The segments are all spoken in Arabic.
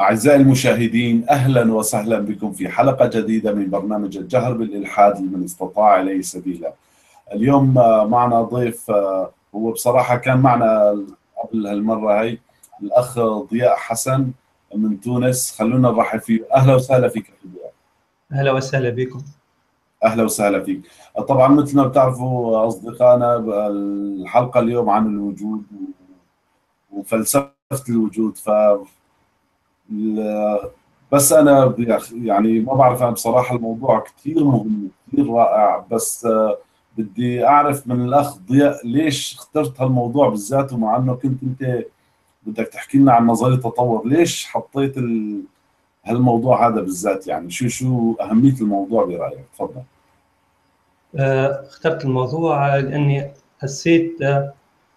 أعزائي المشاهدين، أهلا وسهلا بكم في حلقة جديدة من برنامج الجهر بالإلحاد لمن استطاع إليه سبيلا. اليوم معنا ضيف، هو بصراحة كان معنا قبل هالمرة هي الأخ ضياء حسن من تونس. خلونا نرحب فيه. أهلا وسهلا فيك أخي ضياء. أهلا وسهلا بكم. أهلا وسهلا فيك. طبعا مثل ما بتعرفوا أصدقائنا، الحلقة اليوم عن الوجود وفلسفة الوجود. بس أنا يعني ما بعرف، أنا بصراحة الموضوع كثير مهم كثير رائع، بس بدي أعرف من الأخ ضياء ليش اخترت هالموضوع بالذات، ومع أنه كنت أنت بدك تحكي لنا عن نظرية التطور، ليش حطيت هالموضوع هذا بالذات؟ يعني شو أهمية الموضوع برأيك؟ تفضل. اخترت الموضوع لأني حسيت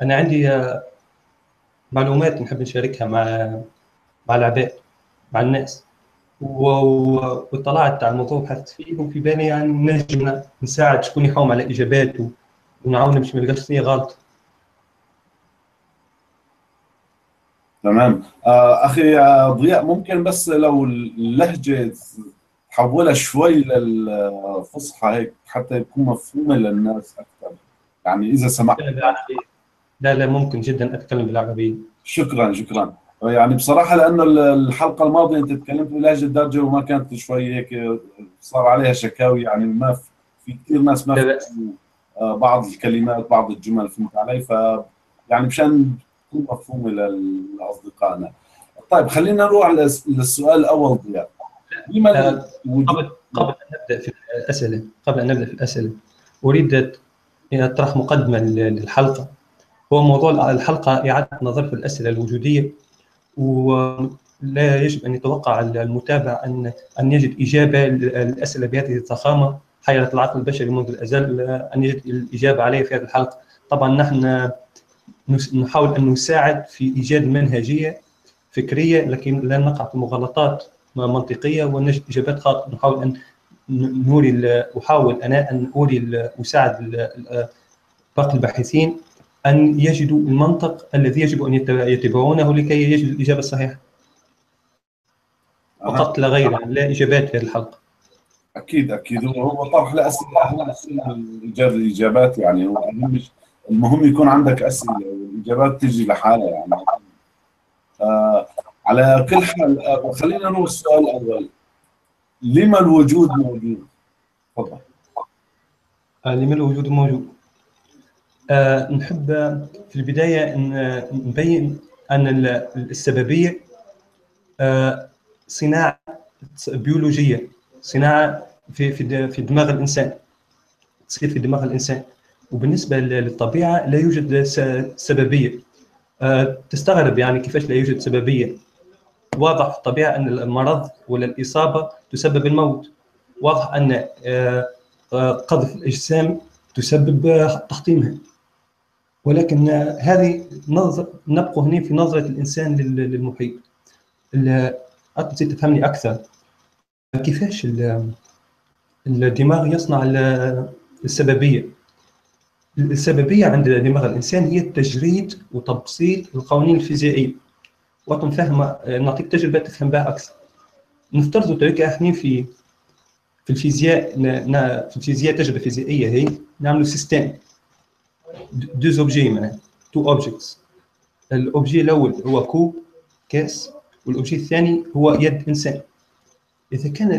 أنا عندي معلومات نحب نشاركها مع العباد، مع الناس، وطلعت على الموضوع وبحثت فيه، وفي بالي يعني نجم نساعد شكون يحوم على اجاباته ونعاونه باش ما يلقاش شنو غلط. تمام. اخي ضياء، ممكن بس لو اللهجه تحولها شوي للفصحى هيك حتى يكون مفهومه للناس اكثر، يعني اذا سمحت. لا ممكن جدا اتكلم بالعربيه. شكرا. يعني بصراحة لأنه الحلقة الماضية أنت تكلمت بلهجة الدارجة وما كانت شوي هيك، صار عليها شكاوي، يعني ما في كثير ناس ما فهموا بعض الكلمات، بعض الجمل، فهمت علي؟ ف يعني مشان تكون مفهومة لأصدقائنا. طيب خلينا نروح للسؤال الأول ضياء. يعني قبل أن نبدأ في الأسئلة أريد أن أطرح مقدمة للحلقة. هو موضوع الحلقة إعادة نظر في الأسئلة الوجودية، ولا يجب أن يتوقع المتابع أن يجد إجابة للأسئلة بهذه الضخامة، حيرت العقل البشري منذ الأزل أن يجد الإجابة عليها في هذه الحلقة. طبعا نحن نحاول أن نساعد في إيجاد منهجية فكرية، لكن لا نقع في مغالطات منطقية ونجد إجابات خاطئة. نحاول أن أساعد باقي الباحثين أن يجدوا المنطق الذي يجب أن يتبعونه لكي يجدوا الإجابة الصحيحة فقط لا غير، لا إجابات في هذه الحلقة. أكيد. هو طرح لأسئلة، إيجاد الإجابات، يعني هو المهم يكون عندك أسئلة والإجابات تجي لحالها. يعني على كل حال، خلينا نروح السؤال الأول. لما الوجود موجود؟ تفضل. لما الوجود موجود؟ نحب في البداية نبين أن السببية صناعة بيولوجية، صناعة في دماغ الإنسان، تصير في دماغ الإنسان. وبالنسبة للطبيعة لا يوجد سببية. تستغرب يعني كيفاش لا يوجد سببية. واضح في الطبيعة أن المرض ولا الإصابة تسبب الموت، واضح أن قذف الأجسام تسبب تحطيمها، ولكن هذه نبقى هنا في نظرة الإنسان للمحيط. أنت تفهمني أكثر كيفاش الدماغ يصنع السببية. السببية عند دماغ الإنسان هي تجريد وتبسيط القوانين الفيزيائية. وتنفهم، نعطيك تجربة تفهم بها أكثر. نفترض تلك إحنا في الفيزياء تجربة فيزيائية، هي نعملوا سيستم دوز اوبجي، معناها تو اوبجيكتس. الاوبجي الاول هو كوب كاس، والاوبجي الثاني هو يد انسان. اذا كان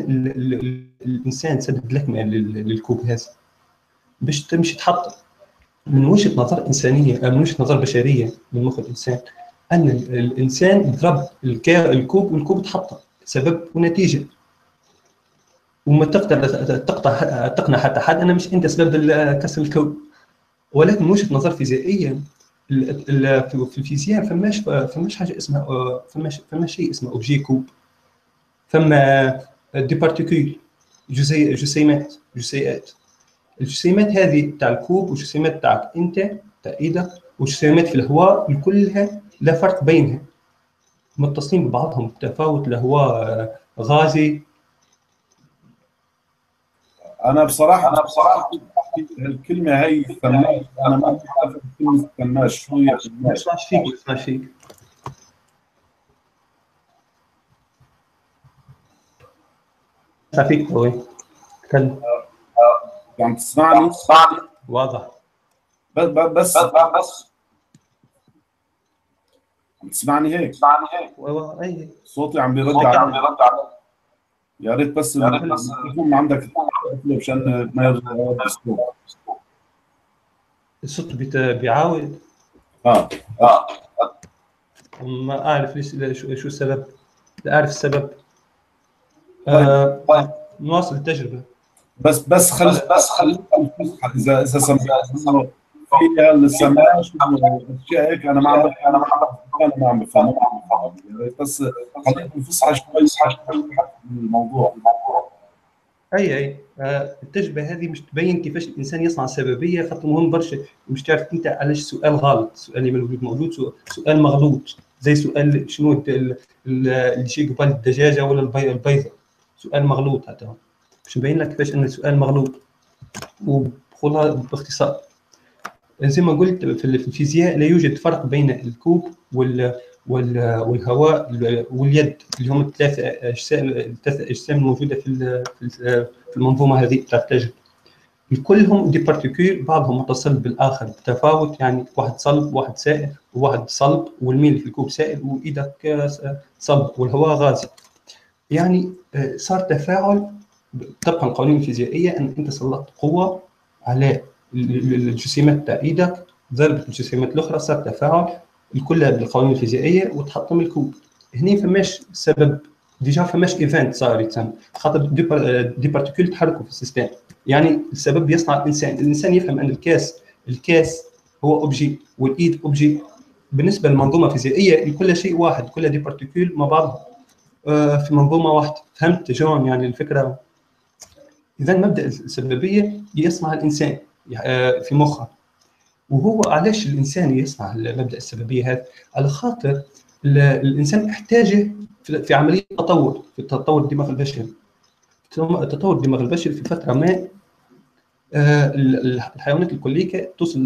الانسان سدد لكمه للكوب هذا باش تمشي تحط، من وجهه نظر انسانيه، من وجهه نظر بشريه، من مخ الانسان، ان الانسان ضرب الكوب والكوب تحطم، سبب ونتيجه. وما تقنع حتى حد انا مش انت سبب كسر الكوب. ولكن وجهه نظر فيزيائيه في الفيزياء فماش حاجه اسمها، فماش شيء اسمه اوبجي كوب. فما دي بارتيكول، جسيمات. الجسيمات هذه تاع الكوب والجسيمات تاعك انت تاع ايدك والجسيمات في الهواء كلها لا فرق بينها، متصلين ببعضهم، تفاوت الهواء غازي. أنا بصراحة الكلمة هي فناش، أنا ما أعرف كلمة فناش شو هي. ما اسمعش فيك. خفيف قوي. تكلم. يعني تسمعني؟ واضح. بس تسمعني هيك؟ والله اي صوتي عم بيرد علي. يا ريت بس يكون عندك مشان ما يرجع الصوت بيعاود. ما اعرف ليش، شو السبب؟ لا اعرف السبب. نواصل التجربه. بس خلي اذا سمعت فيها السماع شو اشياء هيك. انا ما عم بفهم بس خلينا نفصح شوي الموضوع. اي التجربه هذه مش تبين كيفاش الانسان يصنع سببيه، خاطر مهم برشا. مش تعرف انت علاش سؤال غلط، سؤال موجود، سؤال مغلوط، زي سؤال شنو اللي شي قبال الدجاجه ولا البيضه، سؤال مغلوط. هذا باش نبين لك كيفاش ان السؤال مغلوط. وبخذها باختصار زي ما قلت، في الفيزياء لا يوجد فرق بين الكوب والهواء واليد، اللي هم الثلاث اجسام الموجوده في المنظومه هذه تاع التجربه. كلهم دي بارتيكول، بعضهم متصل بالاخر بتفاوت، يعني واحد صلب واحد سائل، وواحد صلب والميل في الكوب سائل وايدك صلب والهواء غازي. يعني صار تفاعل طبقا القوانين الفيزيائيه، ان انت سلطت قوه على الجسيمات تاع ايدك، ضربت الجسيمات الاخرى، صار تفاعل الكلها بالقوانين الفيزيائيه وتحطم الكوب. هني فماش سبب، ديجا فماش ايفنت صارت تم، خاطر دي بارتيكول تحركوا في السيستم. يعني السبب يصنع الانسان. الانسان يفهم ان الكاس هو اوبجي والايد اوبجي. بالنسبه للمنظومه الفيزيائيه كل شيء واحد، كل دي بارتيكول مع بعضهم في منظومه واحده. فهمت جون يعني الفكره؟ اذا مبدا السببيه يصنع الانسان في مخه. وهو علاش الانسان يصنع مبدا السببيه هذا؟ على خاطر الانسان احتاجه في عمليه التطور، في تطور الدماغ البشري. تطور الدماغ البشري في فتره ما الحيوانات الكليكه توصل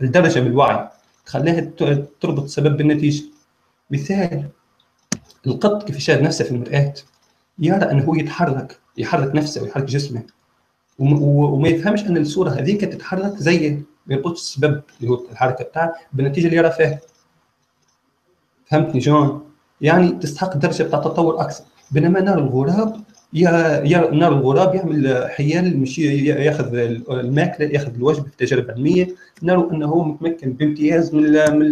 لدرجه من الوعي تخليها تربط السبب بالنتيجه. مثال القط كيف يشاهد نفسه في المرآة، يرى انه هو يحرك نفسه ويحرك جسمه، وما يفهمش ان الصوره هذيك تتحرك زيه، ما يربطش السبب اللي هو الحركه بتاعه بالنتيجه اللي يرى فيها. فهمتني جون؟ يعني تستحق درجه بتاع تطور اكثر. بينما نار الغراب، نار الغراب يعمل حيال، مشي ياخذ الماكله، ياخذ الوجبه في تجارب علميه، نروا انه هو متمكن بامتياز من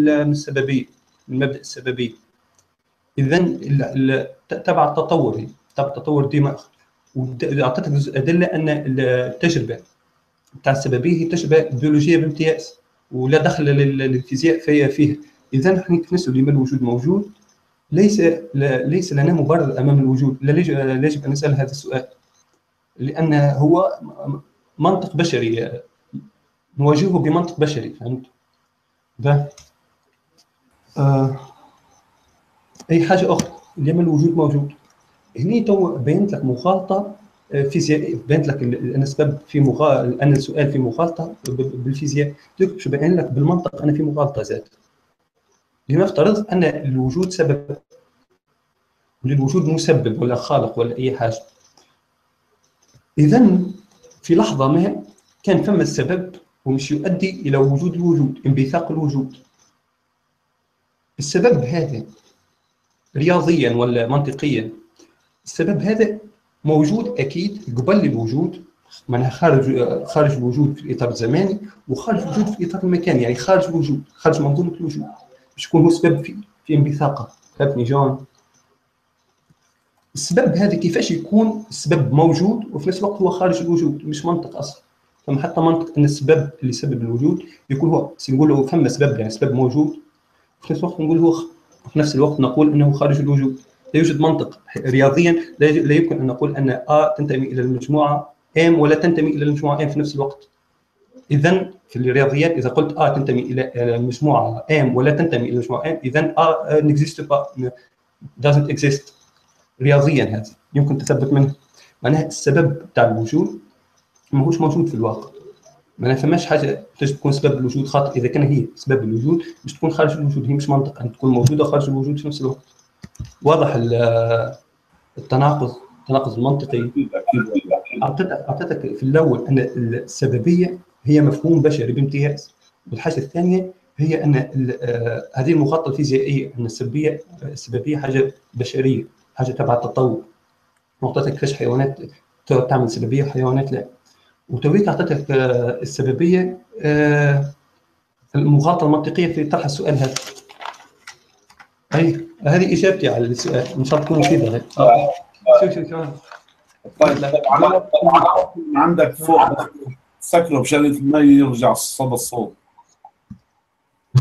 السببيه، من مبدا السببيه. اذا تبع التطور، تبع تطور الدماغ. واعطيتك ادله ان التجربه بتاع السببيه هي تجربه بيولوجيه بامتياز، ولا دخل للفيزياء فيها. اذا احنا نتنسوا لما الوجود موجود، ليس لنا مبرر امام الوجود. يجب ان نسال هذا السؤال، لان هو منطق بشري، نواجهه بمنطق بشري. فهمت؟ ده اي حاجه اخرى لما الوجود موجود. هني تو بينت لك مخالطه فيزيائيه، بينت لك ان السبب في مخالطه، ان السؤال في مخالطه بالفيزياء. دوك باش نبين لك بالمنطق انا في مخالطه زاد. لنفترض ان الوجود سبب، وللوجود مسبب ولا خالق ولا اي حاجه. اذا في لحظه ما كان ثم السبب ومش يؤدي الى وجود الوجود، انبثاق الوجود. السبب هذا رياضيا ولا منطقيا، السبب هذا موجود اكيد قبل الوجود، معناها خارج الوجود في الاطار الزماني، وخارج الوجود في الاطار المكاني، يعني خارج الوجود، خارج منظومه الوجود. شكون هو السبب في انبثاقه؟ فهمتني جون؟ السبب هذا كيفاش يكون السبب موجود وفي نفس الوقت هو خارج الوجود؟ مش منطق اصلا. فما حتى منطق ان السبب اللي سبب الوجود يكون هو، نقول له فما سبب، يعني سبب موجود، وفي نفس الوقت نقول هو في نفس الوقت نقول انه خارج الوجود. لا يوجد منطق رياضيا. لا يمكن ان نقول ان تنتمي الى المجموعه ام ولا تنتمي الى المجموعه ام في نفس الوقت. اذا في الرياضيات اذا قلت تنتمي الى المجموعه ام ولا تنتمي الى المجموعه ام، اذا نيكزيست با، doesn't exist رياضيا. هذا يمكن تثبت منه، معناها السبب تاع الوجود ماهوش موجود في الواقع. معناها فماش حاجه باش تكون سبب الوجود، خاطر اذا كان هي سبب الوجود باش تكون خارج الوجود. هي مش منطق ان تكون موجوده خارج الوجود في نفس الوقت. واضح التناقض المنطقي. اعطيتك في الاول ان السببيه هي مفهوم بشري بامتياز، والحاجه الثانيه هي ان هذه المخططات الفيزيائيه ان السببيه حاجه بشريه، حاجه تبع التطور. اعطيتك كيفاش حيوانات تعمل سببيه وحيوانات لا، وتويك اعطيتك السببيه المخاطره المنطقيه في طرح السؤال هذا. اي هذه اجابتي على السؤال، ان شاء الله تكون مفيده. شوف عندك فوق سكره مشان المي يرجع صدى الصوت.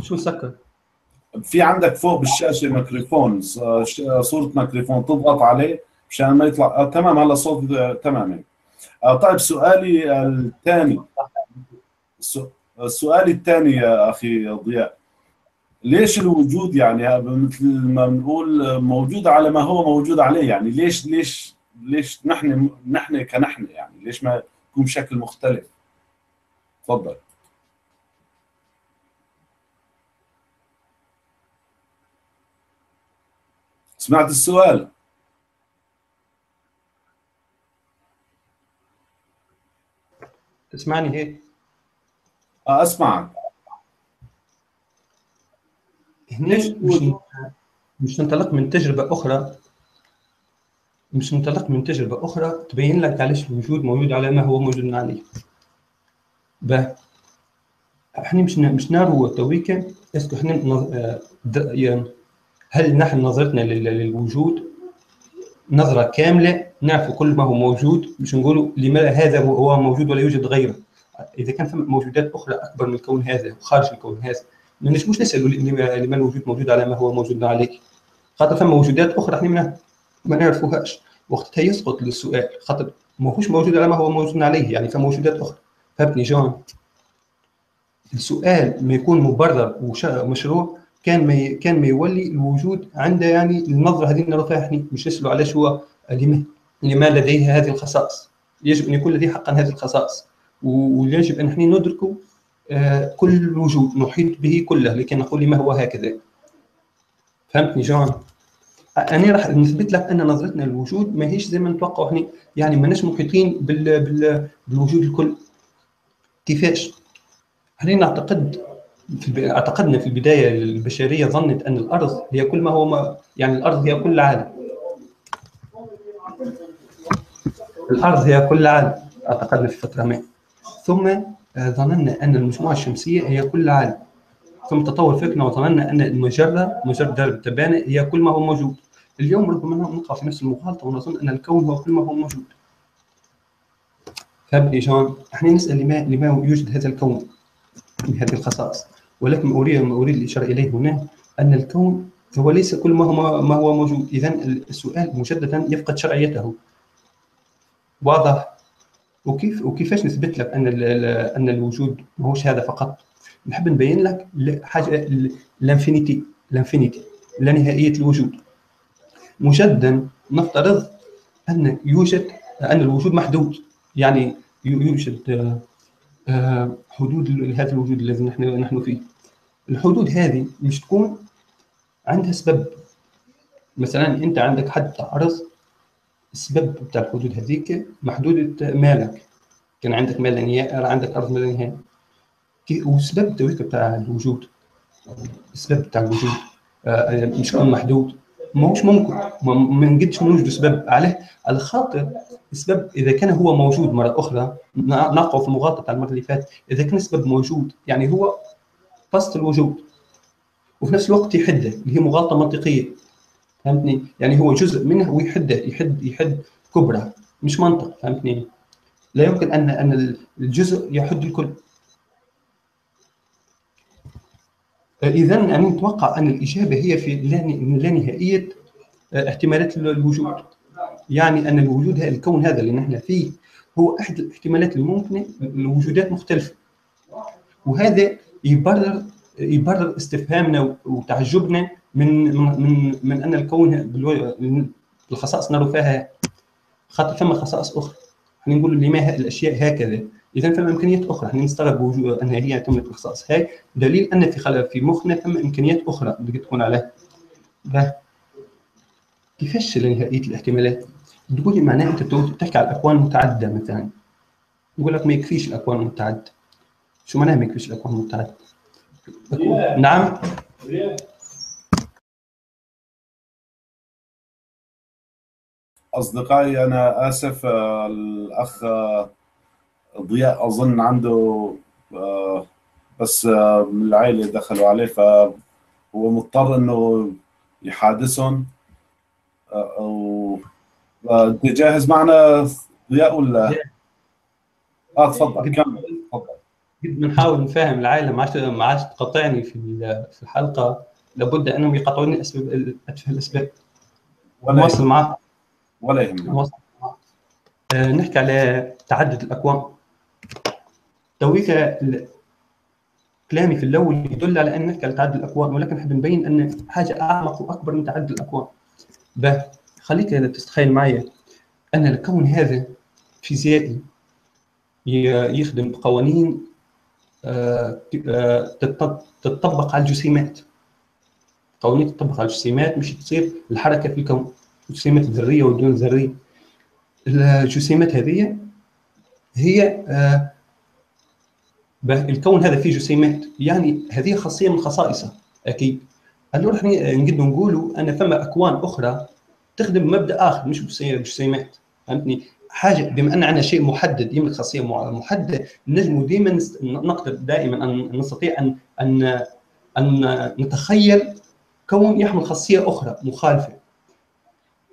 شو سكر؟ في عندك فوق بالشاشه ميكروفون، صوره ميكروفون، تضغط عليه مشان ما يطلع. تمام هلا صوت تمام. طيب سؤالي الثاني، السؤال الثاني يا اخي ضياء، ليش الوجود يعني مثل ما بنقول موجود على ما هو موجود عليه؟ يعني ليش نحن كنحن يعني ليش ما يكون بشكل مختلف؟ تفضل. سمعت السؤال؟ تسمعني هيك؟ اسمعك. هناش مش ننطلق من تجربة أخرى، تبين لك علاش الوجود موجود على ما هو موجود عليه. باه احنا مش نارو تويكا اسكو احنا هل نحن نظرتنا للوجود نظرة كاملة، نعرف كل ما هو موجود، مش نقولوا لماذا هذا هو موجود ولا يوجد غيره. إذا كان ثمة موجودات أخرى أكبر من الكون هذا وخارج الكون هذا، ما نجموش نسألوا لما الوجود موجود على ما هو موجود عليك، خاطر ثمة وجودات أخرى احنا ما نعرفوهاش، وقتها يسقط السؤال خاطر ماهوش موجود على ما هو موجود عليه، يعني ثمة وجودات أخرى. فهمتني جون؟ السؤال ما يكون مبرر ومشروع كان ما يولي الوجود عنده، يعني النظرة هذه نرى فيها احنا، مش نسألوا علاش هو لما لديه هذه الخصائص. يجب أن يكون لديه حقا هذه الخصائص، ويجب أن احنا ندركه كل وجود، نحيط به كله، لكن نقول لما هو هكذا. فهمتني جون؟ أنا راح نثبت لك أن نظرتنا للوجود ماهيش زي ما نتوقع احنا، يعني ماناش محيطين بالوجود الكل. كيفاش؟ احنا اعتقدنا في البدايه البشريه ظنت ان الارض هي كل ما هو يعني الارض هي كل العالم. اعتقدنا في فتره ما، ثم ظننا ان المجموعه الشمسيه هي كل العالم، ثم تطور فكرنا وظننا ان المجره، مجره درب تبانة، هي كل ما هو موجود. اليوم ربما نقع في نفس المغالطه ونظن ان الكون هو كل ما هو موجود. فهمتني جون؟ احنا نسال لما يوجد هذا الكون بهذه الخصائص، ولكن ما اريد الاشاره اليه هنا ان الكون هو ليس كل ما هو موجود. اذا السؤال مجددا يفقد شرعيته. واضح؟ وكيفاش نثبت لك ان الوجود ماهوش هذا فقط؟ نحب نبين لك حاجه، الانفينيتي، لا نهائيه الوجود. مجددا نفترض ان الوجود محدود، يعني يوجد حدود لهذا الوجود الذي نحن فيه. الحدود هذه مش تكون عندها سبب، مثلا انت عندك حد تعرض، السبب بتاع الحدود هذيك محدوده مالك، كان عندك مال لا نهائي، عندك ارض مال لا نهائي، والسبب بتاع الوجود، مش محدود، ماهوش ممكن، ما نقدش نوجد سبب عليه، على خاطر السبب اذا كان هو موجود مره اخرى نقع في المغالطه تاع المره اللي فاتت، اذا كان السبب موجود يعني هو قصد الوجود، وفي نفس الوقت يحده اللي هي مغالطه منطقيه. فهمتني؟ يعني هو جزء منه ويحده، يحد كبرى، مش منطق. فهمتني؟ لا يمكن ان الجزء يحد الكل. اذا انا نتوقع ان الاجابه هي في لا نهائيه احتمالات الوجود، يعني ان الوجود الكون هذا اللي نحن فيه هو احد الاحتمالات الممكنه لوجودات مختلفه، وهذا يبرر استفهامنا وتعجبنا من ان الكون بالخصائص نرى فيها، خاطر ثم خصائص اخرى. احنا نقول لماذا الاشياء هكذا؟ اذا ثم امكانيات اخرى، احنا نستغرب وجود ان هي تملك الخصائص هاي، دليل ان في مخنا ثم امكانيات اخرى اللي تكون عليها. كيفاش لنهائيه الاحتمالات؟ تقولي معناها انت بتحكي على الاكوان المتعدده مثلا، يقول لك ما يكفيش الاكوان المتعدده. شو معناها ما يكفيش الاكوان المتعدده؟ نعم اصدقائي انا اسف، الاخ ضياء اظن عنده بس من العائله دخلوا عليه، فهو مضطر انه يحادثهم. انت جاهز معنا ضياء ولا؟ تفضل كمل تفضل. بنحاول نفهم العائله، ما عادش تقاطعني في الحلقه، لابد انهم يقاطعوني اتفه الاسباب. نواصل معك ولا يهمك. نحكي على تعدد الاكوان. تويك كلامي في الاول يدل على ان نحكي على تعدد الاكوان، ولكن نحب نبين ان حاجه اعمق واكبر من تعدد الاكوان. خليك تتخيل معي ان الكون هذا فيزيائي يخدم بقوانين تتطبق على الجسيمات. قوانين تتطبق على الجسيمات مش تصير الحركه في الكون، الجسيمات الذريه والدون ذريه. الجسيمات هذه هي الكون هذا فيه جسيمات، يعني هذه خاصيه من خصائصه اكيد. الو احنا نقدر نقولوا ان ثم اكوان اخرى تخدم مبدا اخر مش جسيمات، فهمتني؟ حاجه بما ان عندنا شيء محدد يملك خاصيه محدده، نجم دائما نقدر دائما ان نستطيع ان نتخيل كون يحمل خاصيه اخرى مخالفه.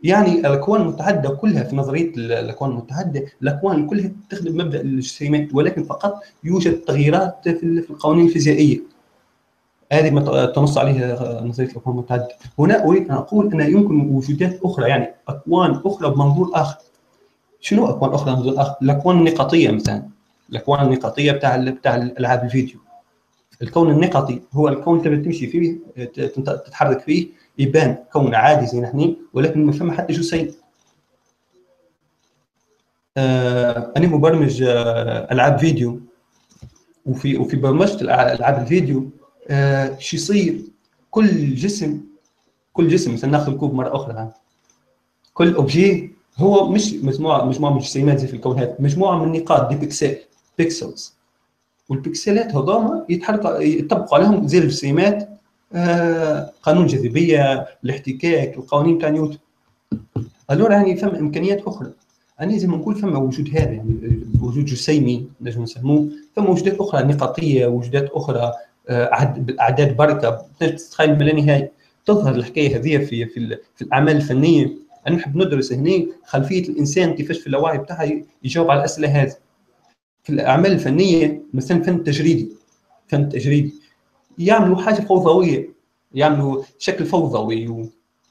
يعني الاكوان المتعدده كلها في نظريه الاكوان المتعدده، الاكوان كلها تخدم مبدا الجسيمات، ولكن فقط يوجد تغييرات في القوانين الفيزيائيه. هذه ما تنص عليها نظريه الاكوان المتعدده. هنا اريد ان اقول ان يمكن وجودات اخرى، يعني اكوان اخرى بمنظور اخر. شنو اكوان اخرى بمنظور اخر؟ الاكوان النقطيه مثلا، الاكوان النقطيه بتاع العاب الفيديو. الكون النقطي هو الكون تبي تمشي فيه تتحرك فيه، يبان كون عادي زي نحن، ولكن ما فما حتى جسيم. انا مبرمج العاب فيديو، وفي برمجه العاب الفيديو شو يصير؟ كل جسم مثلا ناخذ الكوب مره اخرى، يعني كل اوبجي هو مش مجموعه من الجسيمات زي في الكون هذا، مجموعه من النقاط دي بيكسلز، والبيكسلات هذوما يتحركوا يطبقوا عليهم زي الجسيمات قانون الجاذبيه، الاحتكاك، القوانين تاع نيوتن. الو يعني فما امكانيات اخرى، يعني زي ما نقول فما وجود هذا، يعني وجود جسيمي نجم نسموه، فما وجودات اخرى نقطيه، وجودات اخرى بالاعداد بركه، تتخيل بلا نهايه. تظهر الحكايه هذه في الاعمال الفنيه. انا نحب ندرس هنا خلفيه الانسان كيفاش في اللاوعي بتاعها يجاوب على الاسئله هذه. في الاعمال الفنيه مثلا فن تجريدي يعملوا حاجه فوضويه، يعملوا شكل فوضوي،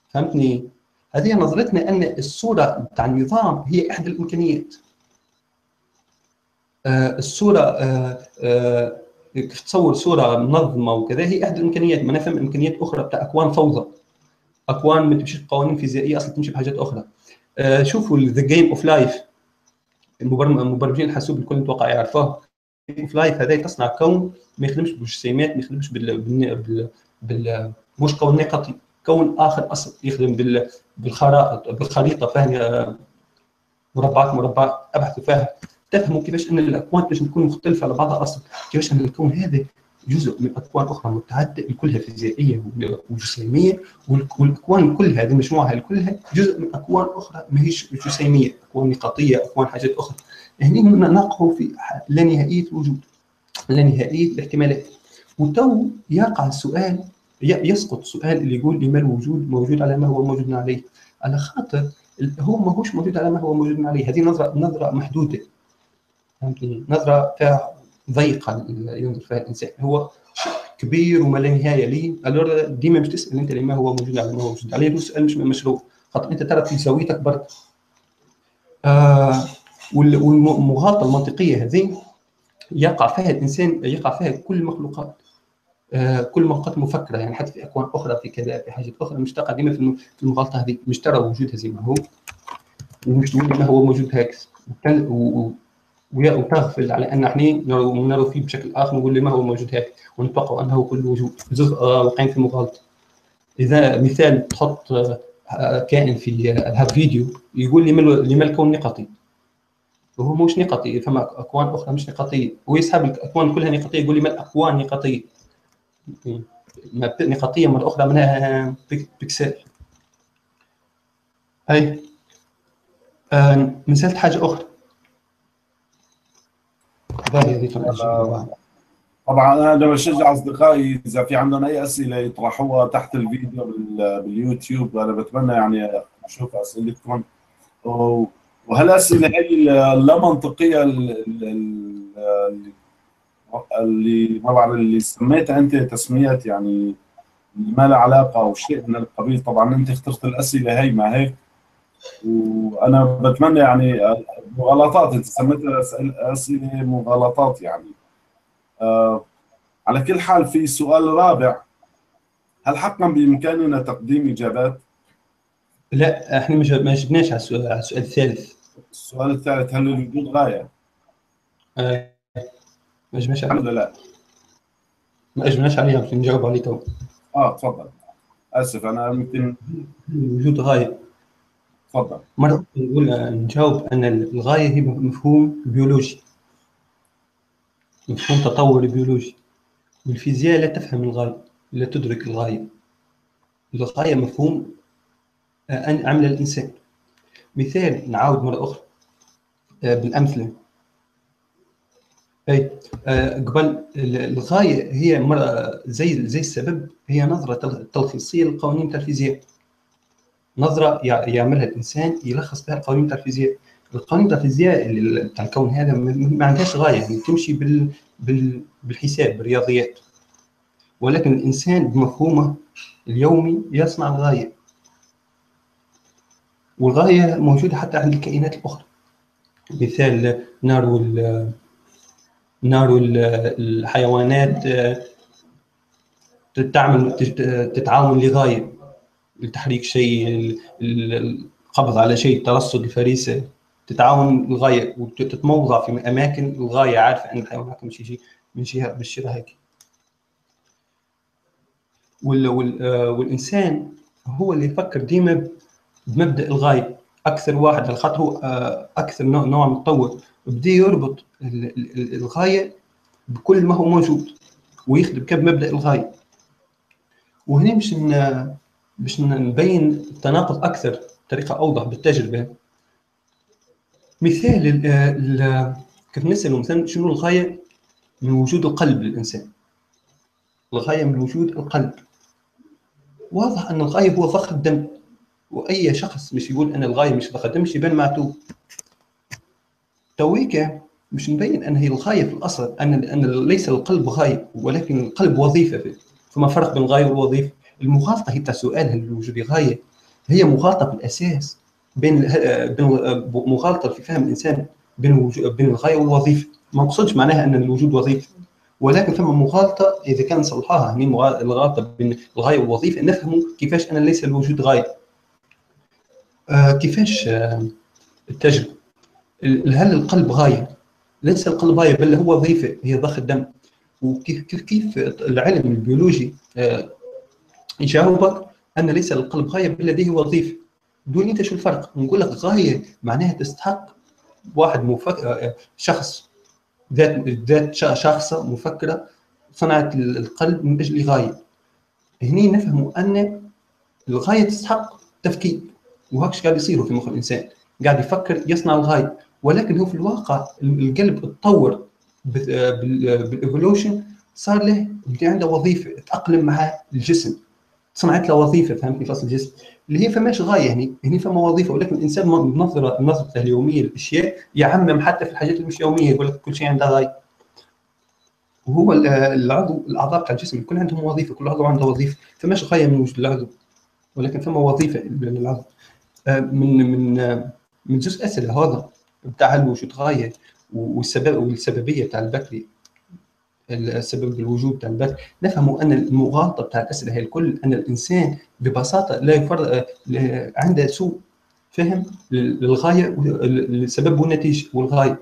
فهمتني؟ هذه نظرتنا ان الصوره بتاع النظام هي احدى الامكانيات. الصوره كيف تصور صوره منظمه وكذا هي احدى الامكانيات، ما نفهم امكانيات اخرى بتاع اكوان فوضى، اكوان ما تمشيش بقوانين فيزيائيه اصلا، تمشي بحاجات اخرى. شوفوا ذا جيم اوف لايف، مبرمجين الحاسوب الكل نتوقع يعرفوه. جيم اوف لايف هذا تصنع كون ما يخدمش بالجسيمات، ما يخدمش مش كون نقطي، كون اخر اصلا يخدم بالخريطه، فهم مربعات، ابحثوا فيها تفهموا كيفاش ان الاكوان باش تكون مختلفه على بعضها اصلا، كيفاش ان الكون هذا جزء من اكوان اخرى متعدده كلها فيزيائيه وجسيميه، والاكوان كلها هذه مجموعه كلها جزء من اكوان اخرى ماهيش جسيميه، اكوان نقطيه، اكوان حاجات اخرى. هنا نقعوا في لانهائيه الوجود، لانهائيه الاحتمالات. وتو يقع السؤال، يسقط سؤال اللي يقول لما الوجود موجود على ما هو موجود عليه، على خاطر هو ماهوش موجود على ما هو موجود عليه. هذه نظره محدوده، نظرة فيها ضيقة ينظر فيها الإنسان، هو كبير وما لا نهاية ليه. ألور ديما مش تسأل أنت لما هو موجود على ما هو موجود عليه، السؤال مش مشروع، خاطر أنت ترى في زاويتك برك. والمغالطة المنطقية هذه يقع فيها الإنسان، يقع فيها كل المخلوقات، كل المخلوقات مفكرة، يعني حتى في أكوان أخرى، في كذا، في حاجات أخرى، مش تقع ديما في المغالطة هذه، مش ترى وجودها زي ما هو، ومش تقول لما هو موجود هكذا، وتغفل على ان احنا نروا فيه بشكل اخر، نقول لما هو موجود هيك ونتوقع انه كل وجود جزء واقعين في مغالطه. اذا مثال تحط كائن في هذا الفيديو يقول لي لما الكون نقطي، وهو مش نقطي، فما اكوان اخرى مش نقطيه، ويسحب الاكوان كلها نقطيه، يقول لي ما الاكوان نقطيه، نقطيه من الاخرى منها بيكسل. اي مسألة حاجه اخرى طبعا. انا بدي بشجع اصدقائي اذا في عندهم اي اسئله يطرحوها تحت الفيديو باليوتيوب، انا بتمنى يعني اشوف اسئلتكم. وهالاسئله هي اللامنطقيه اللي ما بعرف اللي سميتها انت تسميات يعني ما لها علاقه او شيء من القبيل. طبعا انت اخترت الاسئله هي ما هيك، وانا بتمنى يعني مغالطات، انت سميتها اسئله مغالطات يعني. على كل حال في سؤال رابع، هل حقا بامكاننا تقديم اجابات؟ لا احنا ما جبناش على السؤال الثالث. السؤال الثالث هل الوجود غايه؟ ما جبناش عليه. الحمد لله ما جبناش عليه، يمكن نجاوب عليه تو. تفضل. اسف انا يمكن الوجود غايه. تفضل. مرة نقول نجاوب ان الغايه هي مفهوم بيولوجي، مفهوم تطور بيولوجي، والفيزياء لا تفهم الغايه، لا تدرك الغايه. الغايه مفهوم أن عمل الإنسان. مثال نعاود مرة أخرى بالأمثلة. أي قبل الغاية هي مرة زي السبب، هي نظرة تلخيصية للقوانين تاع الفيزياء. نظرة يعملها الإنسان يلخص بها القوانين تاع الفيزياء. القوانين تاع الفيزياء تاع الكون هذا ما عندهاش غاية، يعني تمشي بالحساب بالرياضيات. ولكن الإنسان بمفهومه اليومي يصنع الغاية. والغاية موجودة حتى عند الكائنات الأخرى. مثال نار الحيوانات تتعاون لغاية، لتحريك شيء، القبض على شيء، ترصد الفريسة، تتعاون الغاية وتتموضع في أماكن الغاية، عارفة أن الحيوانات مش يجي من شيء بالشيء هيك. والإنسان هو اللي يفكر ديما بمبدأ الغاية. أكثر واحد على خاطر هو أكثر نوع متطور بدا يربط الغاية بكل ما هو موجود ويخدم كب مبدأ الغاية. وهنا باش نبين التناقض أكثر بطريقة أوضح بالتجربة. مثال كيف نسأله مثلا شنو الغاية من وجود القلب للإنسان؟ الغاية من وجود القلب، واضح أن الغاية هو ضخ الدم، واي شخص مش يقول ان الغايه مش تخدمش يبان معتوه. تويكا مش نبين ان هي الغايه في الاصل ان ليس القلب غايه، ولكن القلب وظيفه فيه. فما فرق بين الغايه والوظيفه. المغالطه هي تاع سؤال هل الوجود غايه، هي مغالطه في الاساس، بين مغالطه في فهم الانسان بين الغايه والوظيفه. ما نقصدش معناها ان الوجود وظيفه، ولكن فما مغالطه اذا كان نصلحها، يعني الغالطه بين الغايه والوظيفه نفهموا كيفاش ان ليس الوجود غايه. كيفاش التجربة؟ هل القلب غاية؟ ليس القلب غاية بل هو وظيفة، هي ضخ الدم. وكيف العلم البيولوجي يجاوبك أن ليس القلب غاية بل لديه وظيفة؟ دوني أنت شو الفرق؟ نقول لك غاية معناها تستحق واحد شخص ذات شخصة مفكرة صنعت القلب من أجل غاية. هني نفهم أن الغاية تستحق تفكير. وهكش قاعد يصيروا في مخ الانسان، قاعد يفكر يصنع الغايه، ولكن هو في الواقع القلب اتطور بالايفولوشن، صار له عنده وظيفه، تاقلم مع الجسم، صنعت له وظيفه، فهمتني فصل الجسم، اللي هي فماش غايه هني فما وظيفه، ولكن الانسان بنظرته اليوميه للاشياء يعمم حتى في الحاجات اللي مش يوميه، يقول لك كل شيء عنده غايه. وهو الاعضاء بتاع الجسم كل عندهم وظيفه، كل عضو عنده وظيفه، فماش غايه من وجود العضو، ولكن فما وظيفه للعضو. من من جزء اسئله هذا بتاع الوجود غايه والسببيه بتاع البكري، السبب الوجود بتاع البكري، نفهم ان المغالطه بتاع الاسئله هي الكل ان الانسان ببساطه لا يفرق، عنده سوء فهم للغايه، السبب والنتيجه والغايه.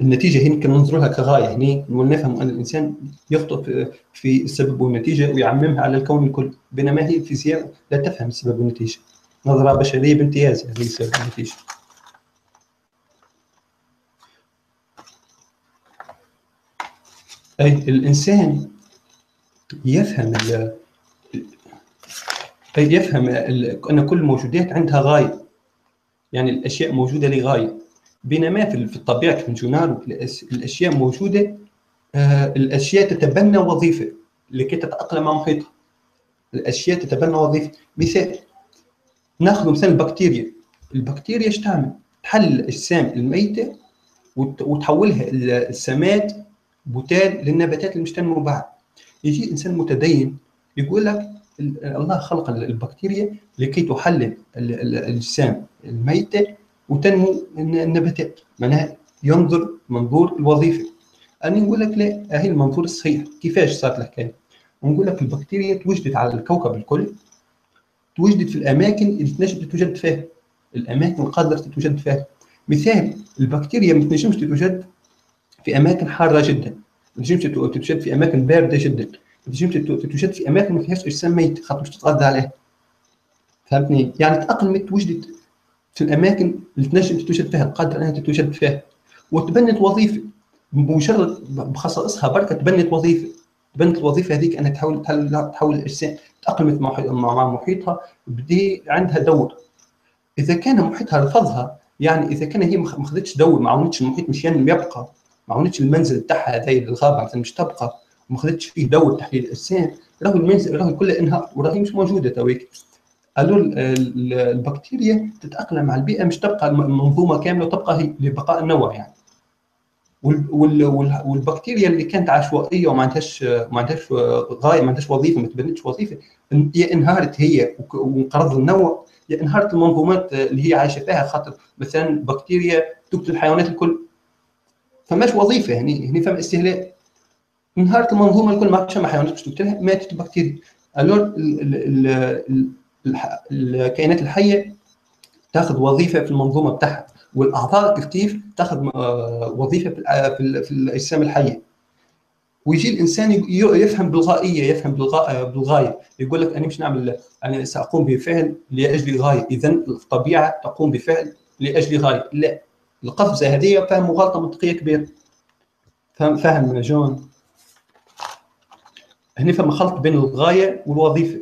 النتيجه هنا كننظروا لها كغايه، هنا نفهموا ان الانسان يخطئ في السبب والنتيجه ويعممها على الكون الكل، بينما هي الفيزياء لا تفهم السبب والنتيجه، نظره بشريه بامتياز هذه السبب والنتيجه. اي الانسان يفهم ان كل الموجودات عندها غايه، يعني الاشياء موجوده لغايه، بينما في الطبيعه كما نشوف الاشياء موجوده، الاشياء تتبنى وظيفه لكي تتاقلم مع محيطها. الاشياء تتبنى وظيفه، مثال ناخذ مثال البكتيريا. البكتيريا ايش تعمل؟ تحلل الاجسام الميته وتحولها السمات بوتان للنباتات اللي مش تنمو بعد. يجي انسان متدين يقول لك الله خلق البكتيريا لكي تحلل الاجسام الميته وتنمو النباتات، معناها ينظر منظور الوظيفه. انا نقول لك لا، هي المنظور الصحيح. كيفاش صارت الحكايه؟ نقول لك البكتيريا توجدت على الكوكب الكل، توجدت في الاماكن اللي تنجم تتوجد فيها، الاماكن القادره تتوجد فيها. مثال البكتيريا ما تنجمش تتوجد في اماكن حاره جدا، ما تنجمش تتوجد في اماكن بارده جدا، ما تنجمش تتوجد في اماكن ما فيهاش اجسام ميت خاطر مش تتغذى عليها. فهمتني؟ يعني تاقلمت، وجدت في الاماكن اللي تنجم تتوجد فيها، القادر انها تتوجد فيها، وتبنت وظيفه بمجرد بخصائصها بركه، تبنت وظيفه. تبنت الوظيفه هذيك انها تحول الاجسام، تاقلمت مع محيطها، بدي عندها دور. اذا كان محيطها رفضها، يعني اذا كان هي ما خذتش دور، ما عاونتش المحيط مشان يعني يبقى، ما عاونتش المنزل تاعها هذايا الغابه مثلا مش تبقى، وما خذتش فيه دور تحليل الاجسام، راهو المنزل راهو كله انهار وراهي مش موجوده تويك. قالوا البكتيريا تتاقلم مع البيئه، مش تبقى المنظومه كامله وتبقى هي لبقاء النوع يعني. والبكتيريا اللي كانت عشوائيه وما عندهاش غايه، ما عندهاش وظيفه، ما تبنتش وظيفه، يا انهارت هي وانقرض النوع، يا انهارت المنظومات اللي هي عايشه فيها، خاطر مثلا بكتيريا تقتل الحيوانات الكل، فماش وظيفه هني، هني فما استهلاك. انهارت المنظومه الكل، ما عادش فما حيوانات باش تقتلها، ماتت البكتيريا. الور الكائنات الحيه تاخذ وظيفه في المنظومه بتاعها، والاعضاء الكتيف تاخذ وظيفه في الاجسام الحيه. ويجي الانسان يفهم بالغائيه، يفهم بالغايه، يقول لك انا مش نعمل، انا ساقوم بفعل لاجل غايه، اذا الطبيعه تقوم بفعل لاجل غايه. لا، القفزه هذه فهم غلطه منطقيه كبيره. فهم من جون هنا، فما خلط بين الغايه والوظيفه.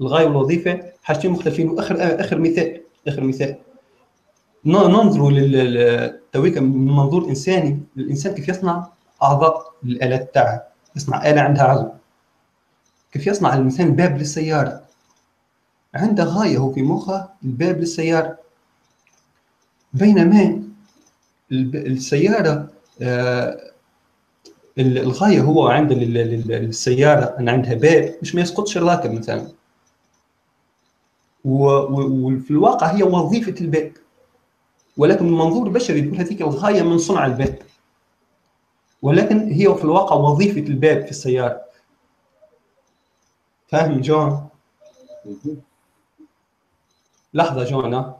الغايه والوظيفه حاجتين مختلفين. واخر مثال ننظروا للتويكا من منظور انساني. الانسان كيف يصنع اعضاء للالات تاعها؟ يصنع اله عندها عزو. كيف يصنع الانسان باب للسياره؟ عنده غايه هو في مخها، الباب للسياره. بينما السياره الغايه هو عند للسياره ان عندها باب مش ما يسقطش الراكب مثلا، وفي الواقع هي وظيفه الباب، ولكن المنظور البشري يقول هذيك الغايه من صنع الباب، ولكن هي في الواقع وظيفه الباب في السياره. فاهم جون؟ لحظه جون،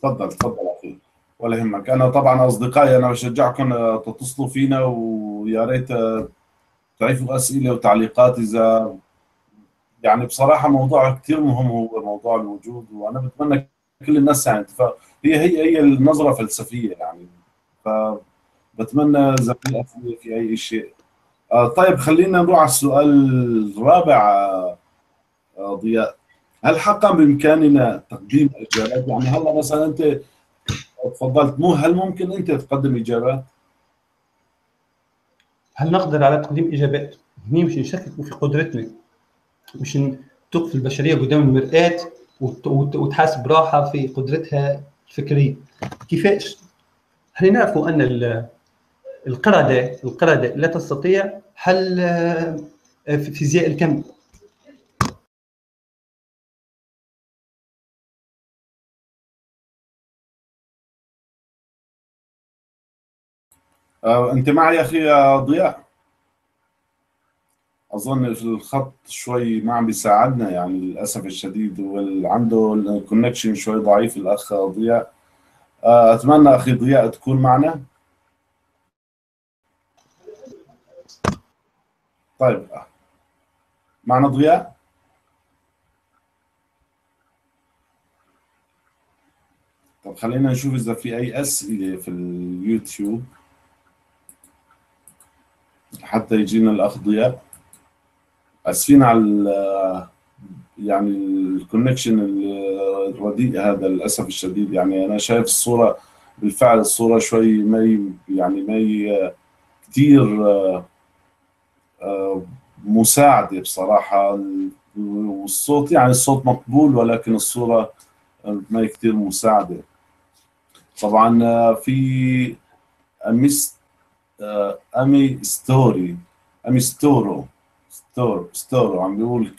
تفضل تفضل اخي ولا يهمك. انا طبعا اصدقائي انا بشجعكم تتصلوا فينا، ويا ريت تعرفوا اسئله وتعليقات. اذا يعني بصراحه موضوع كثير مهم، هو موضوع الوجود، وانا بتمنى كل الناس يعني تفهم. هي النظره فلسفيه يعني، فبتمنى اذا في اسئله في اي شيء. طيب خلينا نروح على السؤال الرابع. ضياء، هل حقا بامكاننا تقديم اجابات؟ يعني هلا مثلا انت تفضلت، مو هل ممكن انت تقدم اجابات؟ هل نقدر على تقديم اجابات؟ هني مش نشكك في قدرتنا، مش توقف البشريه قدام المرآة وتحاسب براحه في قدرتها الفكريه. كيفاش؟ احنا نعرفوا ان القرده لا تستطيع حل فيزياء الكم. انت معي يا اخي ضياء؟ اظن في الخط شوي ما عم بيساعدنا يعني للاسف الشديد، وعنده الكونكشن شوي ضعيف الاخ ضياء. اتمنى اخي ضياء تكون معنا. طيب معنا ضياء؟ طب خلينا نشوف إذا في أي أسئلة في اليوتيوب حتى يجينا الأخ ضياء. أسفين على يعني الكونكشن الرديء هذا للأسف الشديد، يعني أنا شايف الصورة بالفعل، الصورة شوي ما يعني ما كتير مساعدة بصراحة، والصوت يعني الصوت مقبول ولكن الصورة ما كتير مساعدة. طبعا في أمي ستورو عم بيقول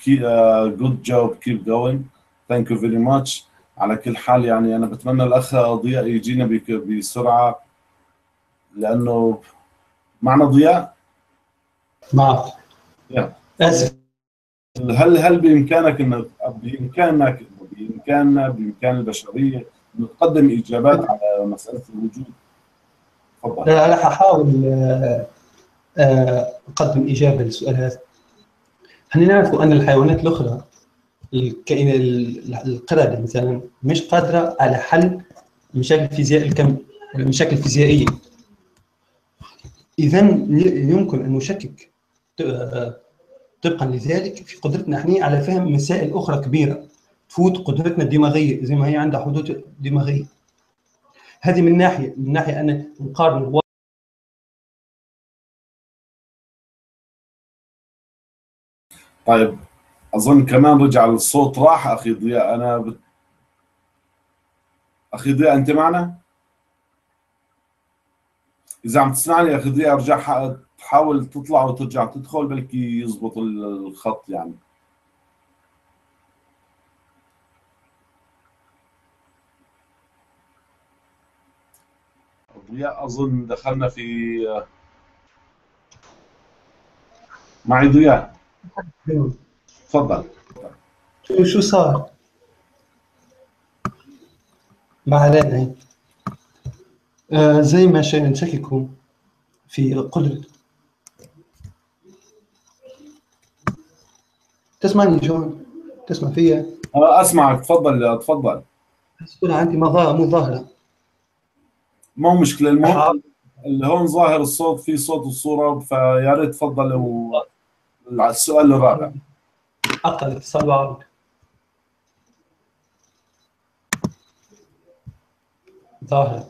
جود جوب كيب جوينج، ثانك يو فيري ماتش. على كل حال يعني أنا بتمنى الأخ ضياء يجينا بسرعة، لأنه معنا ضياء؟ نعم. آسف. هل بإمكانك إنك بإمكان البشرية إنه تقدم إجابات على مسألة الوجود؟ تفضل. أنا حاحاول أقدم إجابة للسؤال هذا. خلينا نعرف أن الحيوانات الأخرى الكائنات القردة مثلا مش قادرة على حل مشاكل فيزيائية المشاكل فيزيائية. إذا يمكن أن نشكك طبقا لذلك في قدرتنا احنا على فهم مسائل أخرى كبيرة تفوت قدرتنا الدماغية، زي ما هي عندها حدود دماغية. هذه من ناحية، أن نقارن طيب أظن كمان رجع الصوت راح أخي ضياء. أخي ضياء أنت معنا؟ إذا عم تسمعني أخي ضياء أرجع تحاول تطلع وترجع تدخل بلكي يزبط الخط يعني. ضياء أظن دخلنا في معي ضياء. تفضل. شو صار؟ ما علينا. زي ما شئنا نشككوا في قدرة. تسمعني جون؟ تسمع فيا؟ اسمعك. تفضل تفضل. تقول عندي مظاهرة. ما هو مشكلة، المهم اللي هون ظاهر الصوت، في صوت والصورة، فيا ريت تفضل. السؤال الرابع. أقل اتصال وعرض. ظاهر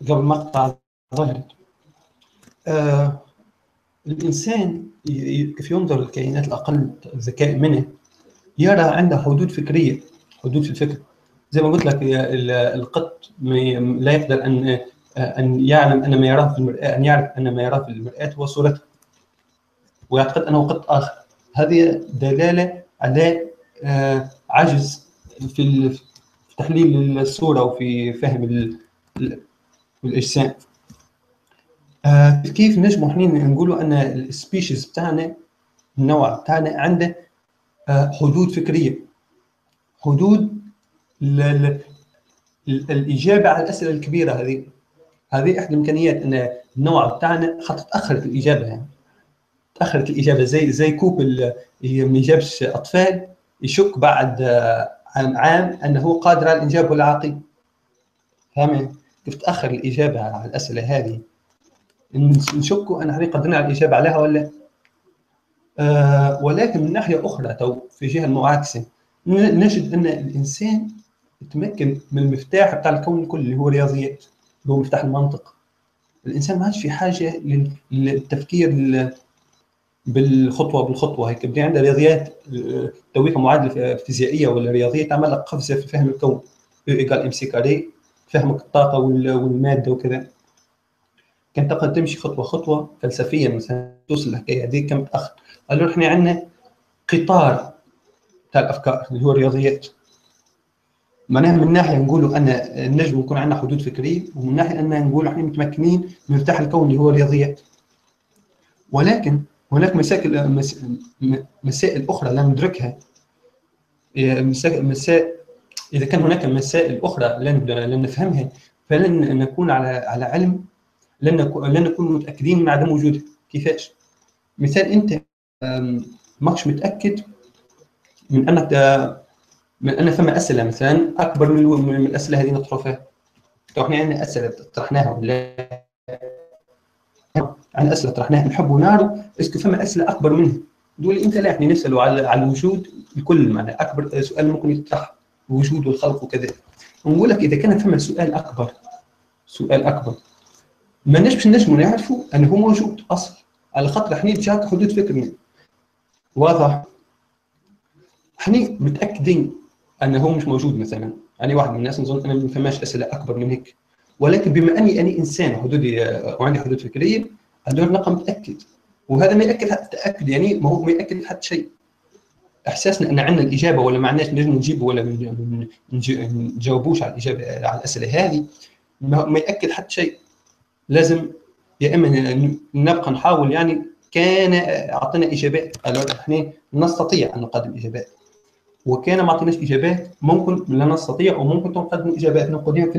قبل مقطع ظهرت. الإنسان كيف ينظر للكائنات الأقل ذكاء منه يرى عنده حدود فكرية، حدود في الفكر. زي ما قلت لك القط لا يقدر أن يعلم أن ما يراه في المرآة، أن يعرف أن ما يراه في المرآة هو صورته، ويعتقد أنه قط آخر. هذه دلالة على عجز في تحليل الصورة وفي فهم الأجسام. كيف نجم نحن نقولوا أن السبيشيز بتاعنا، النوع بتاعنا عنده حدود فكرية، حدود الإجابة على الأسئلة الكبيرة. هذه إحدى الإمكانيات، أن النوع بتاعنا تأخر في الإجابة، يعني تأخرت الإجابة زي كوبل ما جابش أطفال، يشك بعد عام أنه قادر على الإنجاب والعاقل. فاهم كيف تأخر الإجابة على الأسئلة هذه؟ نشكوا أن احنا قدرنا على الإجابة عليها ولا؟ ولكن من ناحية أخرى في جهة المعاكسة نجد أن الإنسان يتمكن من المفتاح بتاع الكون الكل اللي هو رياضيات، اللي هو مفتاح المنطق. الإنسان ما عادش في حاجة للتفكير بالخطوه هيك. بدي عندنا رياضيات تويها معادله فيزيائيه ولا رياضيه تعمل لك قفزه في فهم الكون، E=mc²، فهمك الطاقه والماده وكذا. كان تقدر تمشي خطوه خطوه فلسفيا مثلا توصل للحكايه هذيك كم تاخر. قالوا احنا عندنا قطار تاع الافكار اللي هو الرياضيات. معناها من ناحيه نقولوا ان النجم يكون عندنا حدود فكريه، ومن ناحيه ان نقولوا احنا متمكنين من مفتاح الكون اللي هو الرياضيات. ولكن هناك مسائل أخرى لا ندركها. إذا كان هناك مسائل أخرى لن نفهمها، فلن نكون على علم، لن نكون متأكدين من عدم وجودها. كيفاش؟ مثال انت ماكش متاكد من انك من ان ثم اسئله مثلا اكبر من الاسئله هذه نطرحها. طب احنا عندنا اسئله طرحناها ولا عن اسئله طرحناها نحب ونعرف اسكو فما اسئله اكبر منها. دول انت لا احنا نسالوا على الوجود الكل، معناها اكبر سؤال ممكن يطرح الوجود والخلق وكذا. ونقول لك اذا كان فما سؤال اكبر، سؤال اكبر ما نجمش نجموا نعرفوا انه هو موجود اصلا، على خاطر احنا جات حدود فكرنا. واضح؟ احنا متاكدين انه هو مش موجود مثلا. أنا واحد من الناس نظن أنا ما فماش أسئلة أكبر من هيك، ولكن بما أني أنا إنسان حدودي وعندي حدود فكرية، هذول نقم متأكد، وهذا ما يأكد تأكد يعني ما هو ما يأكد حتى شيء. إحساسنا أن عندنا الإجابة ولا ما عندناش نجم نجيبه ولا ما نجاوبوش على الإجابة على الأسئلة هذه ما يأكد حتى شيء. لازم يا إما نبقى نحاول يعني كان أعطينا إجابات، إحنا نستطيع أن نقدم إجابات. وكان ما عطيناش اجابات ممكن لا نستطيع وممكن تنقدم اجابات نقدمها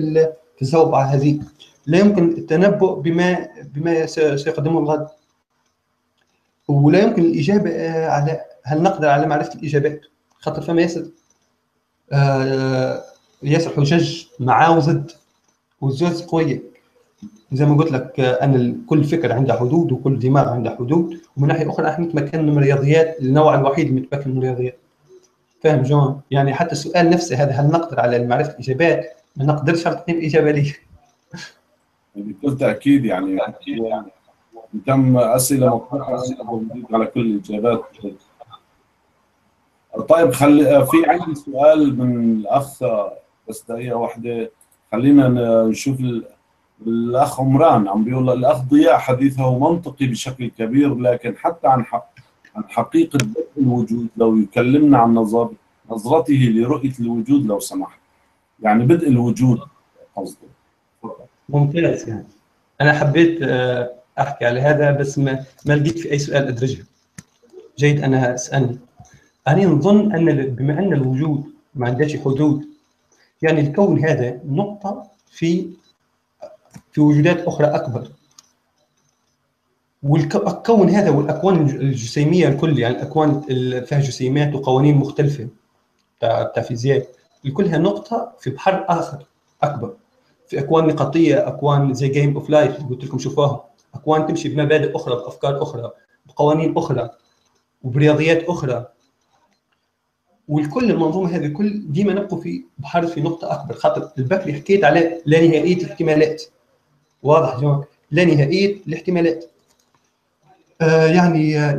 في الزوبعه هذه. لا يمكن التنبؤ بما سيقدمه الغد، ولا يمكن الاجابه على هل نقدر على معرفه الاجابات، خاطر فما ياسر حجج مع وضد، والزوز قويه زي ما قلت لك ان كل فكره عندها حدود وكل دماغ عندها حدود. ومن ناحيه اخرى احنا نتمكن من الرياضيات، النوع الوحيد اللي متمكن من الرياضيات. فاهم جون؟ يعني حتى السؤال نفسه هذا هل نقدر على معرفه الاجابات؟ ما نقدرش على تقديم اجابه ليه. بكل تاكيد يعني تم اسئله مطرحه على كل الاجابات. طيب في عندي سؤال من الاخ، بس دقيقه واحده خلينا نشوف الاخ عمران عم بيقول الاخ ضياء حديثه منطقي بشكل كبير، لكن حتى عن حقيقة الوجود لو يكلمنا عن نظرته لرؤية الوجود لو سمحت، يعني بدء الوجود قصده. ممتاز، يعني أنا حبيت أحكي على هذا بس ما لقيت في أي سؤال أدرجه. جيد أنا أسألني، أنا نظن أن بما أن الوجود ما عندهاش حدود، يعني الكون هذا نقطة في وجودات أخرى أكبر. والكون هذا والاكوان الجسيميه الكل، يعني الاكوان فيها جسيمات وقوانين مختلفه تاع فيزياء، كلها نقطه في بحر اخر اكبر، في اكوان نقطيه، اكوان زي جيم اوف لايف اللي قلت لكم شوفوها، اكوان تمشي بمبادئ اخرى، بافكار اخرى، بقوانين اخرى، وبرياضيات اخرى. والكل المنظومه هذه الكل ديما نبقوا في بحر في نقطه اكبر، خاطر البكري حكيت على لا نهائيه الاحتمالات. واضح جون؟ لا نهائيه الاحتمالات. يعني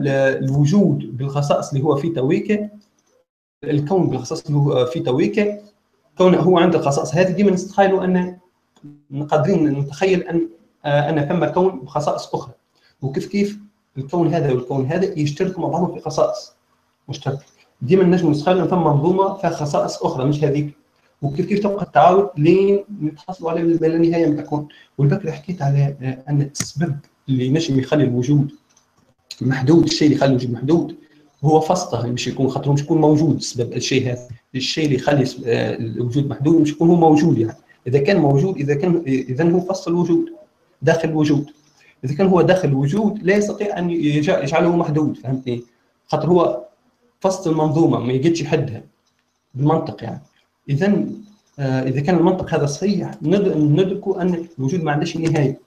الوجود بالخصائص اللي هو فيه تويكه، الكون بالخصائص اللي هو فيه تويكه، كونه هو عنده الخصائص هذه ديما نتخيلوا ان قادرين نتخيل ان ثم كون بخصائص اخرى، وكيف كيف الكون هذا والكون هذا يشتركوا مع بعضهم في خصائص مشتركه. ديما نجم نتخيلوا ان ثم منظومه فيها خصائص اخرى مش هذيك، وكيف كيف تبقى التعاود لين نتحصلوا على ما لا نهايه من الكون. والبكري حكيت على ان السبب اللي نجم يخلي الوجود محدود، الشيء اللي يخلي الوجود محدود هو فسطه مش يكون، خاطر مش يكون موجود سبب الشيء هذا. الشيء اللي يخلي الوجود محدود مش يكون هو موجود، يعني اذا كان موجود اذا هو فصل الوجود داخل الوجود. اذا كان هو داخل الوجود لا يستطيع ان يجعله محدود، فهمتني؟ خاطر هو فصل المنظومه ما يجدش يحدها بالمنطق يعني. اذا اذا كان المنطق هذا صحيح ندركوا ان الوجود ما عندهاش نهايه.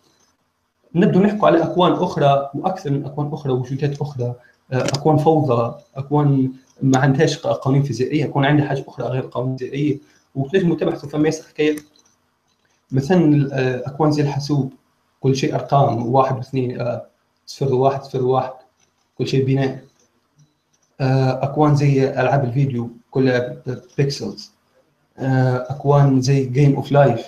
نبدو نحكوا على اكوان اخرى واكثر من اكوان اخرى ووجودات اخرى، اكوان فوضى، اكوان ما عندهاش قوانين فيزيائيه، اكوان عندها حاجه اخرى غير قوانين فيزيائيه. وتنجموا تبحثوا فما ياسر حكايه مثلا اكوان زي الحاسوب، كل شيء ارقام، واحد واثنين، صفر وواحد، صفر وواحد، كل شيء بناء. اكوان زي العاب الفيديو كلها بيكسلز، اكوان زي جيم اوف لايف،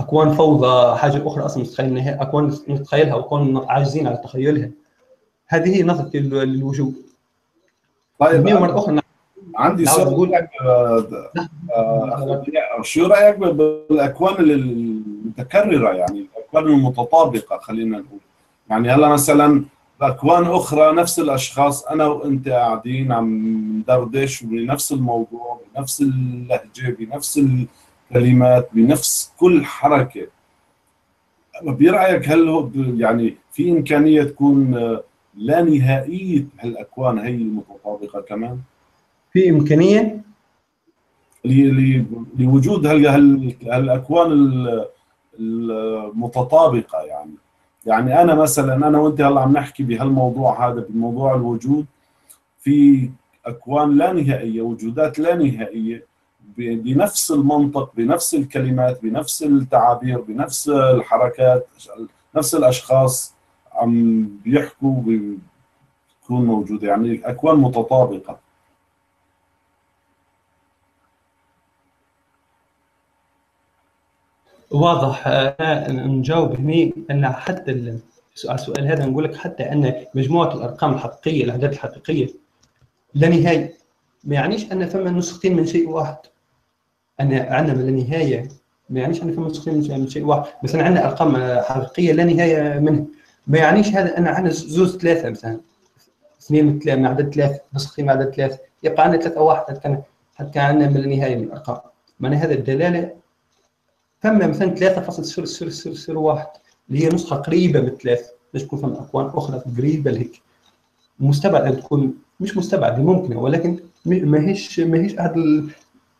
اكوان فوضى حاجه اخرى اصلا متخيلناها، اكوان نتخيلها واكوان عاجزين على تخيلها. هذه هي نظرتي للوجود. طيب مره اخرى عندي سؤال، شو رايك بالاكوان المتكرره، يعني الاكوان المتطابقه خلينا نقول، يعني هلا مثلا اكوان اخرى نفس الاشخاص انا وانت قاعدين عم ندردش بنفس الموضوع بنفس اللهجه بنفس كلمات بنفس كل حركه، برأيك هل يعني في امكانيه تكون لا نهائيه هالاكوان هي المتطابقه كمان في امكانيه لوجود هالاكوان المتطابقه. يعني انا مثلا انا وانت هلا عم نحكي بهالموضوع هذا بموضوع الوجود، في اكوان لا نهائيه، وجودات لا نهائيه بنفس المنطق، بنفس الكلمات، بنفس التعابير، بنفس الحركات، نفس الاشخاص عم بيحكوا بتكون موجوده، يعني اكوان متطابقه. واضح. نجاوب هني ان حتى السؤال هذا نقول لك حتى ان مجموعه الارقام الحقيقيه، الاعداد الحقيقيه لا نهايه، ما يعنيش ان ثم نسختين من شيء واحد. انا عندنا لا نهايه ما يعنيش ان ثم نسختين من شيء واحد، مثلا عندنا ارقام حقيقيه لا نهايه منها، ما يعنيش هذا ان عندنا زوج ثلاثه مثلا، اثنين من ثلاثه من عدد ثلاثه، نسختين من عدد ثلاثه، يبقى عندنا ثلاثه واحد حتى عندنا من لا نهايه من الارقام. معنى هذا الدلاله ثم مثلا 3.0001 اللي هي نسخه قريبه من 3، باش تكون فما اكوان اخرى قريبه لهيك. مستبعد ان تكون، مش مستبعد ممكنه، ولكن ماهيش هذا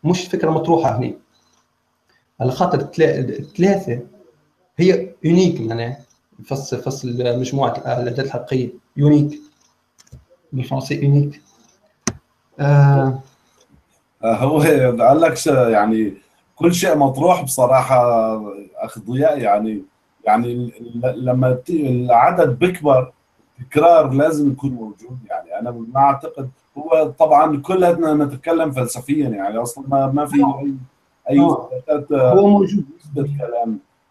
مش فكره مطروحه هنا، على خاطر الثلاثه هي يونيك، معناها فصل مجموعه الاعداد الحقيقيه يونيك بالفرنسي يونيك. هو لعلك يعني كل شيء مطروح بصراحه اخ ضياء، يعني لما العدد بيكبر تكرار لازم يكون موجود. يعني انا ما اعتقد، هو طبعا كلنا نتكلم فلسفيا، يعني اصلا ما في اي اثباتات، هو موجود يثبت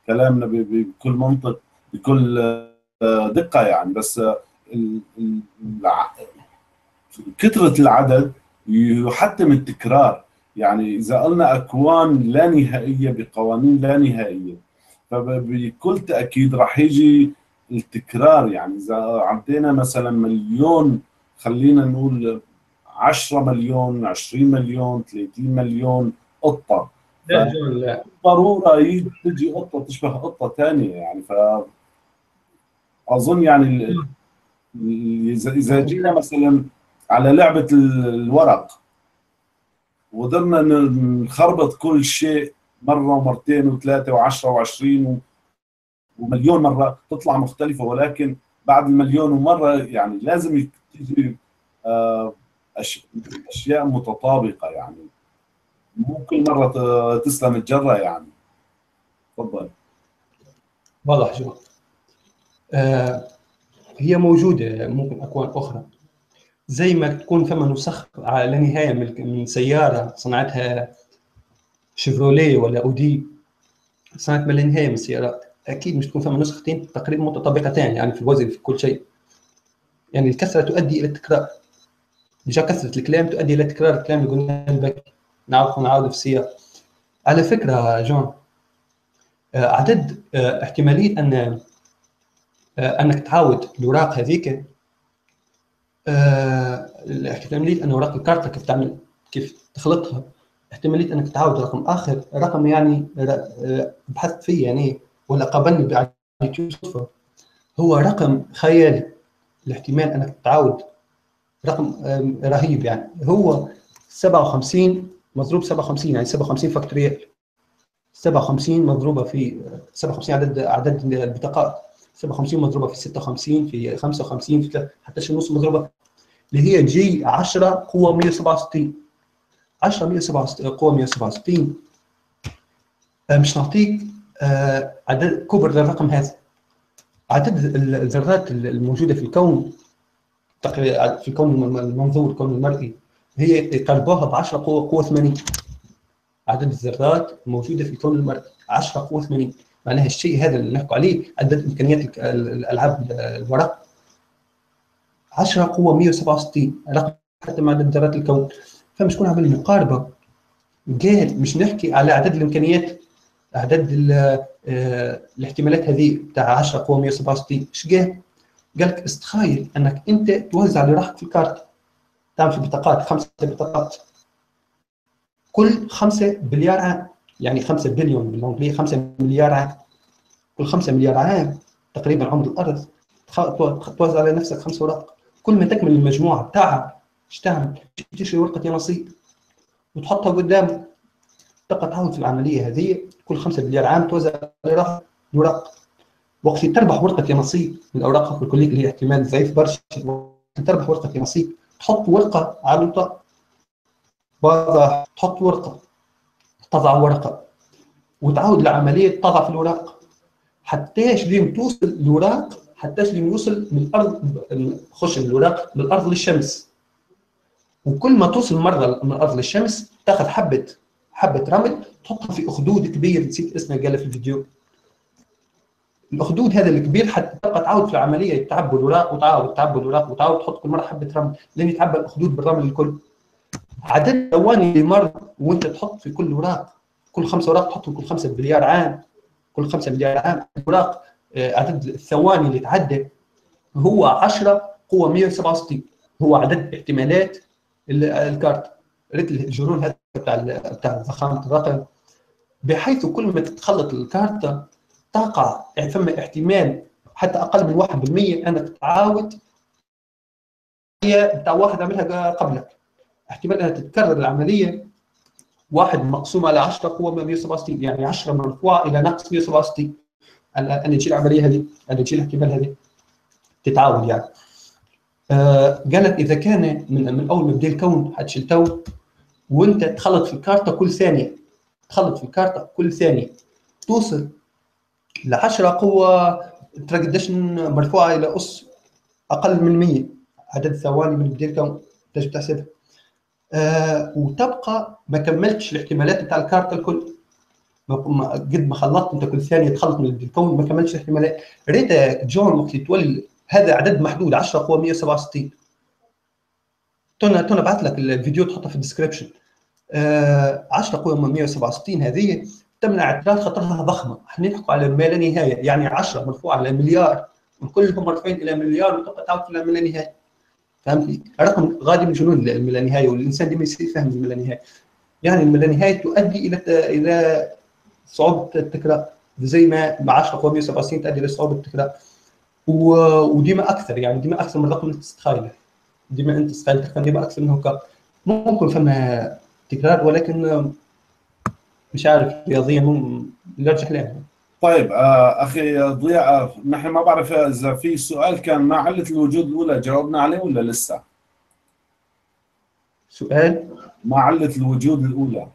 كلامنا بكل منطق بكل دقه، يعني بس كثره العدد يحتم التكرار. يعني إذا قلنا أكوان لا نهائية بقوانين لا نهائية، فبكل تأكيد راح يجي التكرار. يعني إذا عدينا مثلا مليون، خلينا نقول 10 مليون، 20 مليون، 30 مليون قطة، لا ضرورة تجي قطة تشبه قطة ثانية. يعني فأظن يعني إذا جينا مثلا على لعبة الورق وقدرنا نخربط كل شيء مره ومرتين وثلاثه وعشره وعشرين ومليون مره، تطلع مختلفه، ولكن بعد المليون ومره يعني لازم تجي اشياء متطابقه، يعني مو كل مره تسلم الجره. يعني تفضل. واضح شو هي موجوده ممكن اكوان اخرى، زي ما تكون ثم نسخ على نهايه من سياره صنعتها شيفروليه ولا اودي، صنعت ما لا نهايه من السيارات، اكيد مش تكون ثم نسختين تقريبا متطابقتان، يعني في الوزن في كل شيء. يعني الكثره تؤدي الى التكرار، ديجا كثره الكلام تؤدي الى تكرار الكلام اللي قلناه الباكي، نعاود في السياق. على فكره جون، عدد احتماليه ان انك تعاود الاوراق هذيك، احتمالية أن أوراق الكارتة كيف تعمل كيف تخلقها، احتمالية أنك تعاود رقم آخر، رقم يعني بحثت فيه يعني ولا قابلني بعد صدفة، هو رقم خيالي، الاحتمال أنك تعاود رقم رهيب، يعني هو 57 مضروب 57، يعني 57 فاكتوريال، 57 مضروبة في 57 عدد البطاقات، 57 مضروبة في 56 في 55 في 13.5 مضروبة اللي هي جي 10 قوة 167، 10 قوة 167. مش نعطيك عدد كبر للرقم هذا، عدد الذرات الموجودة في الكون تقريبا، في الكون المنظور الكون المرئي، هي قربوها ب 10 قوة 80، عدد الذرات الموجودة في الكون المرئي 10 قوة 80. معناها الشيء هذا اللي نحكوا عليه عدد امكانيات الالعاب الورق 10 قوه 167، رقم حتى مع عدد ذرات الكون. فمش شكون عمل مقاربه؟ قال مش نحكي على عدد الامكانيات، عدد الاحتمالات هذه بتاع 10 قوه 167. اش قال؟ قال لك استخيل انك انت توزع لوحدك في الكارت، تعمل في بطاقات 5 بطاقات، كل 5 بليار عام، يعني 5 بليون بالانجليزي، 5 مليار عام، كل 5 مليار عام تقريبا عمر الارض توزع على نفسك 5 اوراق، كل ما تكمل المجموعه بتاعها ايش تعمل؟ تشري ورقه يا نصيب وتحطها قدامك، تبقى تعاود في العمليه هذه كل 5 بالعام توزع على اوراق. وقت تربح ورقه يا نصيب من الاوراق الكليه اللي هي احتمال ضعيف برشا، تربح ورقه يا نصيب تحط ورقه على الطاوله، بعضها تحط ورقه تضع ورقه وتعاود العمليه تضع في الاوراق حتىش لين توصل الاوراق، حتىش لين يوصل من الارض خش الاوراق من الارض للشمس. وكل ما توصل مره من الارض للشمس تاخذ حبه رمل تحطها في اخدود كبير، نسيت اسمه قال في الفيديو. الاخدود هذا الكبير حتى تبقى تعاود في العمليه، تعبي الاوراق وتعاود تعبي الاوراق وتعاود تحط كل مره حبه رمل لين يتعبى الاخدود بالرمل الكل. عدد الثواني اللي مر وانت تحط في كل اوراق، كل 5 اوراق تحطهم كل 5 مليار عام، كل 5 مليار عام اوراق، عدد الثواني اللي تعدى هو 10 قوة 167، هو عدد احتمالات الكارت ريت الجنون هذا بتاع ضخامه الرقم، بحيث كل ما تتخلط الكارت تقع فما احتمال حتى اقل من 1% انك تعاود هي بتاع واحد عملها قبلك، احتمال انها تتكرر العمليه 1 مقسوم على 10 قوة 167، يعني 10 مرفوعه الى ناقص 167. أنا نجي العمليه هذه، أنا نجي الاحتمال هذه تتعاود يعني. قالت إذا كان من أول ما بدا الكون حتشيل تو، وأنت تخلط في الكارتة كل ثانية، تخلط في الكارتة كل ثانية، توصل ل 10 قوة ترى قداش مرفوعة إلى أس أقل من 100 عدد الثواني من بدا الكون تجب تحسبها. وتبقى ما كملتش الاحتمالات بتاع الكارتة الكل. قد ما خلطت انت كل ثانيه تخلط من الكون ما كملتش احتمالات. ريتا جون وقت تولي هذا عدد محدود 10 قوة 167. تونا بعث لك الفيديو تحطه في الديسكربشن. 10 قوة 167 هذه تمنع اعتراض خطرها ضخمه، احنا نحكوا على ما لا نهايه، يعني 10 مرفوعه على مليار وكلهم مرفوعين الى مليار وتبقى تعود الى ما لا نهايه. فهمتني؟ رقم غادي من جنون ما لا نهايه، والانسان ديما يصير فاهم ما لا نهايه. يعني ما لا نهايه تؤدي الى صعوبه التكرار، زي ما 10 قوة 167 تؤدي لصعوبه التكرار، وديما اكثر، يعني ديما اكثر من الرقم اللي تتخيله، ديما انت تتخيل ديما اكثر من هكا. ممكن فما تكرار ولكن مش عارف رياضيا نرجح لها. طيب اخي ضياء، نحن ما بعرف اذا في سؤال كان مع عله الوجود الاولى جاوبنا عليه ولا لسه؟ سؤال مع عله الوجود الاولى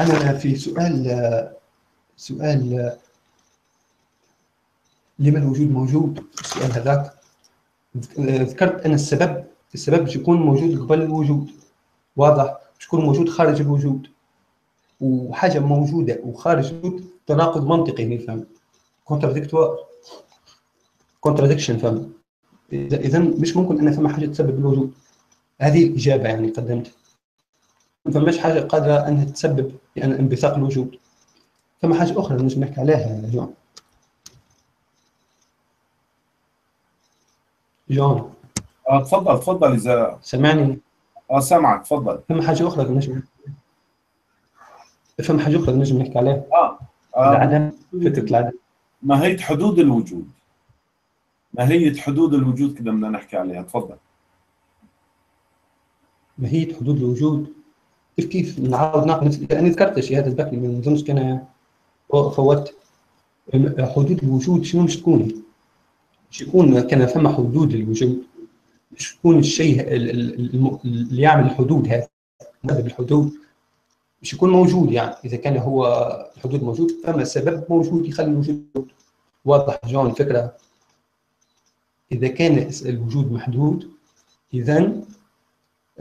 أنا في سؤال لما الوجود موجود، السؤال هذاك ذكرت أن السبب باش يكون موجود قبل الوجود، واضح باش يكون موجود خارج الوجود، وحاجة موجودة وخارج الوجود تناقض منطقي هنا، فهم كونتراديكتوار كونتراديكشن، فهم إذا مش ممكن أن فما حاجة تسبب الوجود. هذه الإجابة يعني قدمتها. ما فماش حاجه قادره انها تسبب يعني انبثاق الوجود، فما حاجه اخرى نجم نحكي عليها. جون تفضل تفضل اذا سمعني. سامعك تفضل. فما حاجه اخرى نجم نحكي عليها. العدم، فكره العدم، ماهيه حدود الوجود كذا بدنا نحكي عليها. تفضل. ماهيه حدود الوجود كيف نعاود ناخذ، انا ذكرت الشيء هذا البكري، ما نظنش كان فوت. حدود الوجود شنو مش تكون؟ مش يكون كان فما حدود للوجود، مش يكون الشيء اللي يعمل الحدود هذا مسبب الحدود مش يكون موجود. يعني اذا كان هو الحدود موجود فما سبب موجود يخلي الوجود موجود. واضح جون الفكره؟ اذا كان الوجود محدود اذا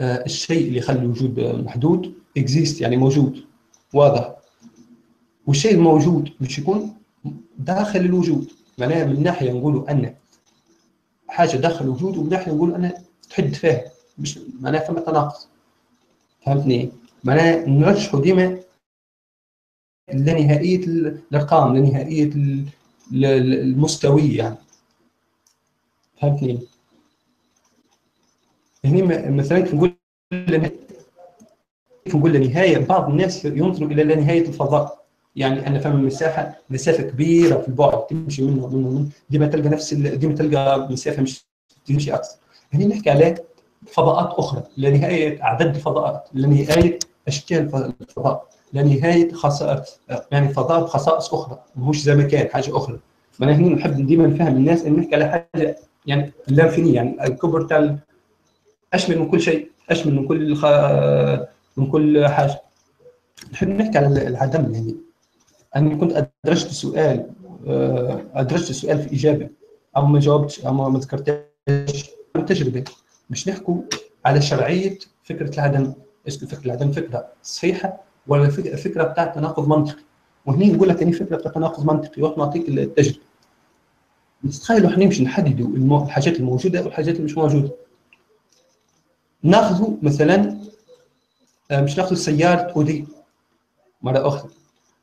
الشيء اللي يخلي الوجود محدود اكزيست يعني موجود، واضح. والشيء الموجود مش يكون داخل الوجود، معناها من ناحيه نقولوا ان حاجه داخل الوجود ومن ناحيه نقولوا ان تحد فيها، مش معناها فما تناقض. فهمتني؟ معناها نرجحوا ديما لنهائيه الارقام، لنهائيه المستويه يعني. فهمتني؟ هنا مثلا كيف نقول لنهايه، بعض الناس ينظروا الى لا نهايه الفضاء، يعني انا فاهم المساحه مسافه كبيره في البعد تمشي منه ديما تلقى نفس ديما تلقى مسافه مش تمشي اكثر. هنا نحكي على فضاءات اخرى، لا نهايه اعداد الفضاءات، لا نهايه اشكال الفضاء، لا نهايه خصائص، يعني فضاء بخصائص اخرى ماهوش زي ما كان حاجه اخرى. فانا هنا نحب ديما نفهم الناس ان نحكي على حاجه يعني لامفينيه، يعني الكبر تاع اشمل من كل شيء، اشمل من كل من كل حاجه. نحب نحكي على العدم، يعني أنا كنت أدرجت سؤال في إجابة أو ما جاوبتش أو ما ذكرتهاش عن تجربة. باش نحكوا على شرعية فكرة العدم، اسكو فكرة العدم فكرة صحيحة ولا فكرة بتاع تناقض منطقي؟ وهنا نقول لك يعني فكرة بتاع تناقض منطقي وقت نعطيك التجربة. نتخيلوا احنا نمشي نحددوا الحاجات الموجودة والحاجات اللي مش موجودة. ناخذوا مثلا مش ناخذوا سيارة أودي مرة أخرى.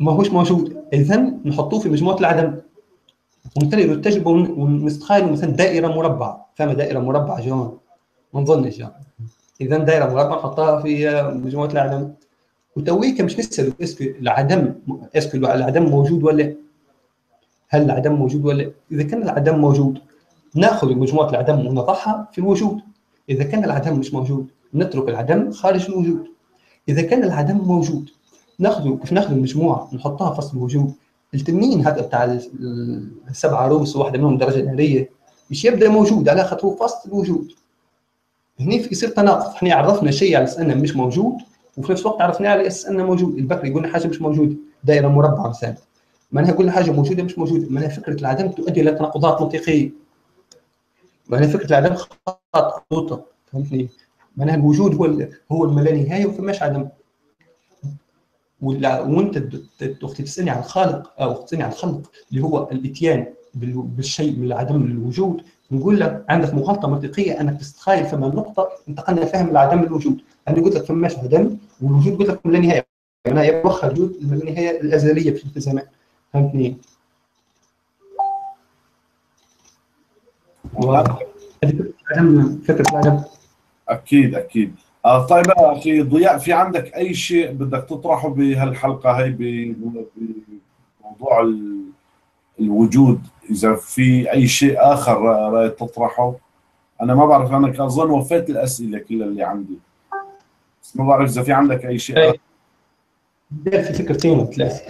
ماهوش موجود، اذا نحطوه في مجموعه العدم. ونتريوا التجربه ونستخيلوا مثلا دائره مربعه، فما دائره مربعه جون؟ ما نظنش يعني. اذا دائره مربعه نحطها في مجموعه العدم. وتويك مش نسال اسكو العدم، اسكو العدم موجود ولا؟ هل العدم موجود ولا؟ اذا كان العدم موجود ناخذ مجموعه العدم ونضعها في الوجود. اذا كان العدم مش موجود نترك العدم خارج الوجود. اذا كان العدم موجود ناخذ المجموعه نحطها في فصل الوجود. التنين هذا بتاع 7 رؤوس واحده منهم درجه ناريه مش يبدا موجود على خاطر فصل الوجود. هنا يصير تناقض، احنا عرفنا شيء على اساس انه مش موجود وفي نفس الوقت عرفناه على اساس انه موجود. البكري قلنا حاجه مش موجوده، دائره مربعه مثلا، معناها قلنا حاجه موجوده مش موجوده، معناها فكره العدم تؤدي الى تناقضات منطقيه، معناها فكره العدم خاطئه، فهمتني؟ معناها الوجود هو اللانهايه وفماش عدم. وانت اختي تسالني عن الخالق او تسالني عن الخلق اللي هو الاتيان بالشيء من العدم للوجود، نقول لك عندك مغالطه منطقيه انك تستخيل فما نقطه انتقلنا فيها من العدم للوجود. انا قلت لك فماش عدم والوجود قلت لك من لا نهايه، انا يبقى وجود من لا نهايه الازليه في الزمان، فهمتني؟ فكره العدم اكيد اكيد. طيب يا اخي ضياء، في عندك اي شيء بدك تطرحه بهالحلقه هي بموضوع الوجود؟ اذا في اي شيء اخر تطرحه، انا ما بعرف، انا اظن وفيت الاسئله كلها اللي عندي، بس ما بعرف اذا في عندك اي شيء اخر. في فكرتين وثلاثه.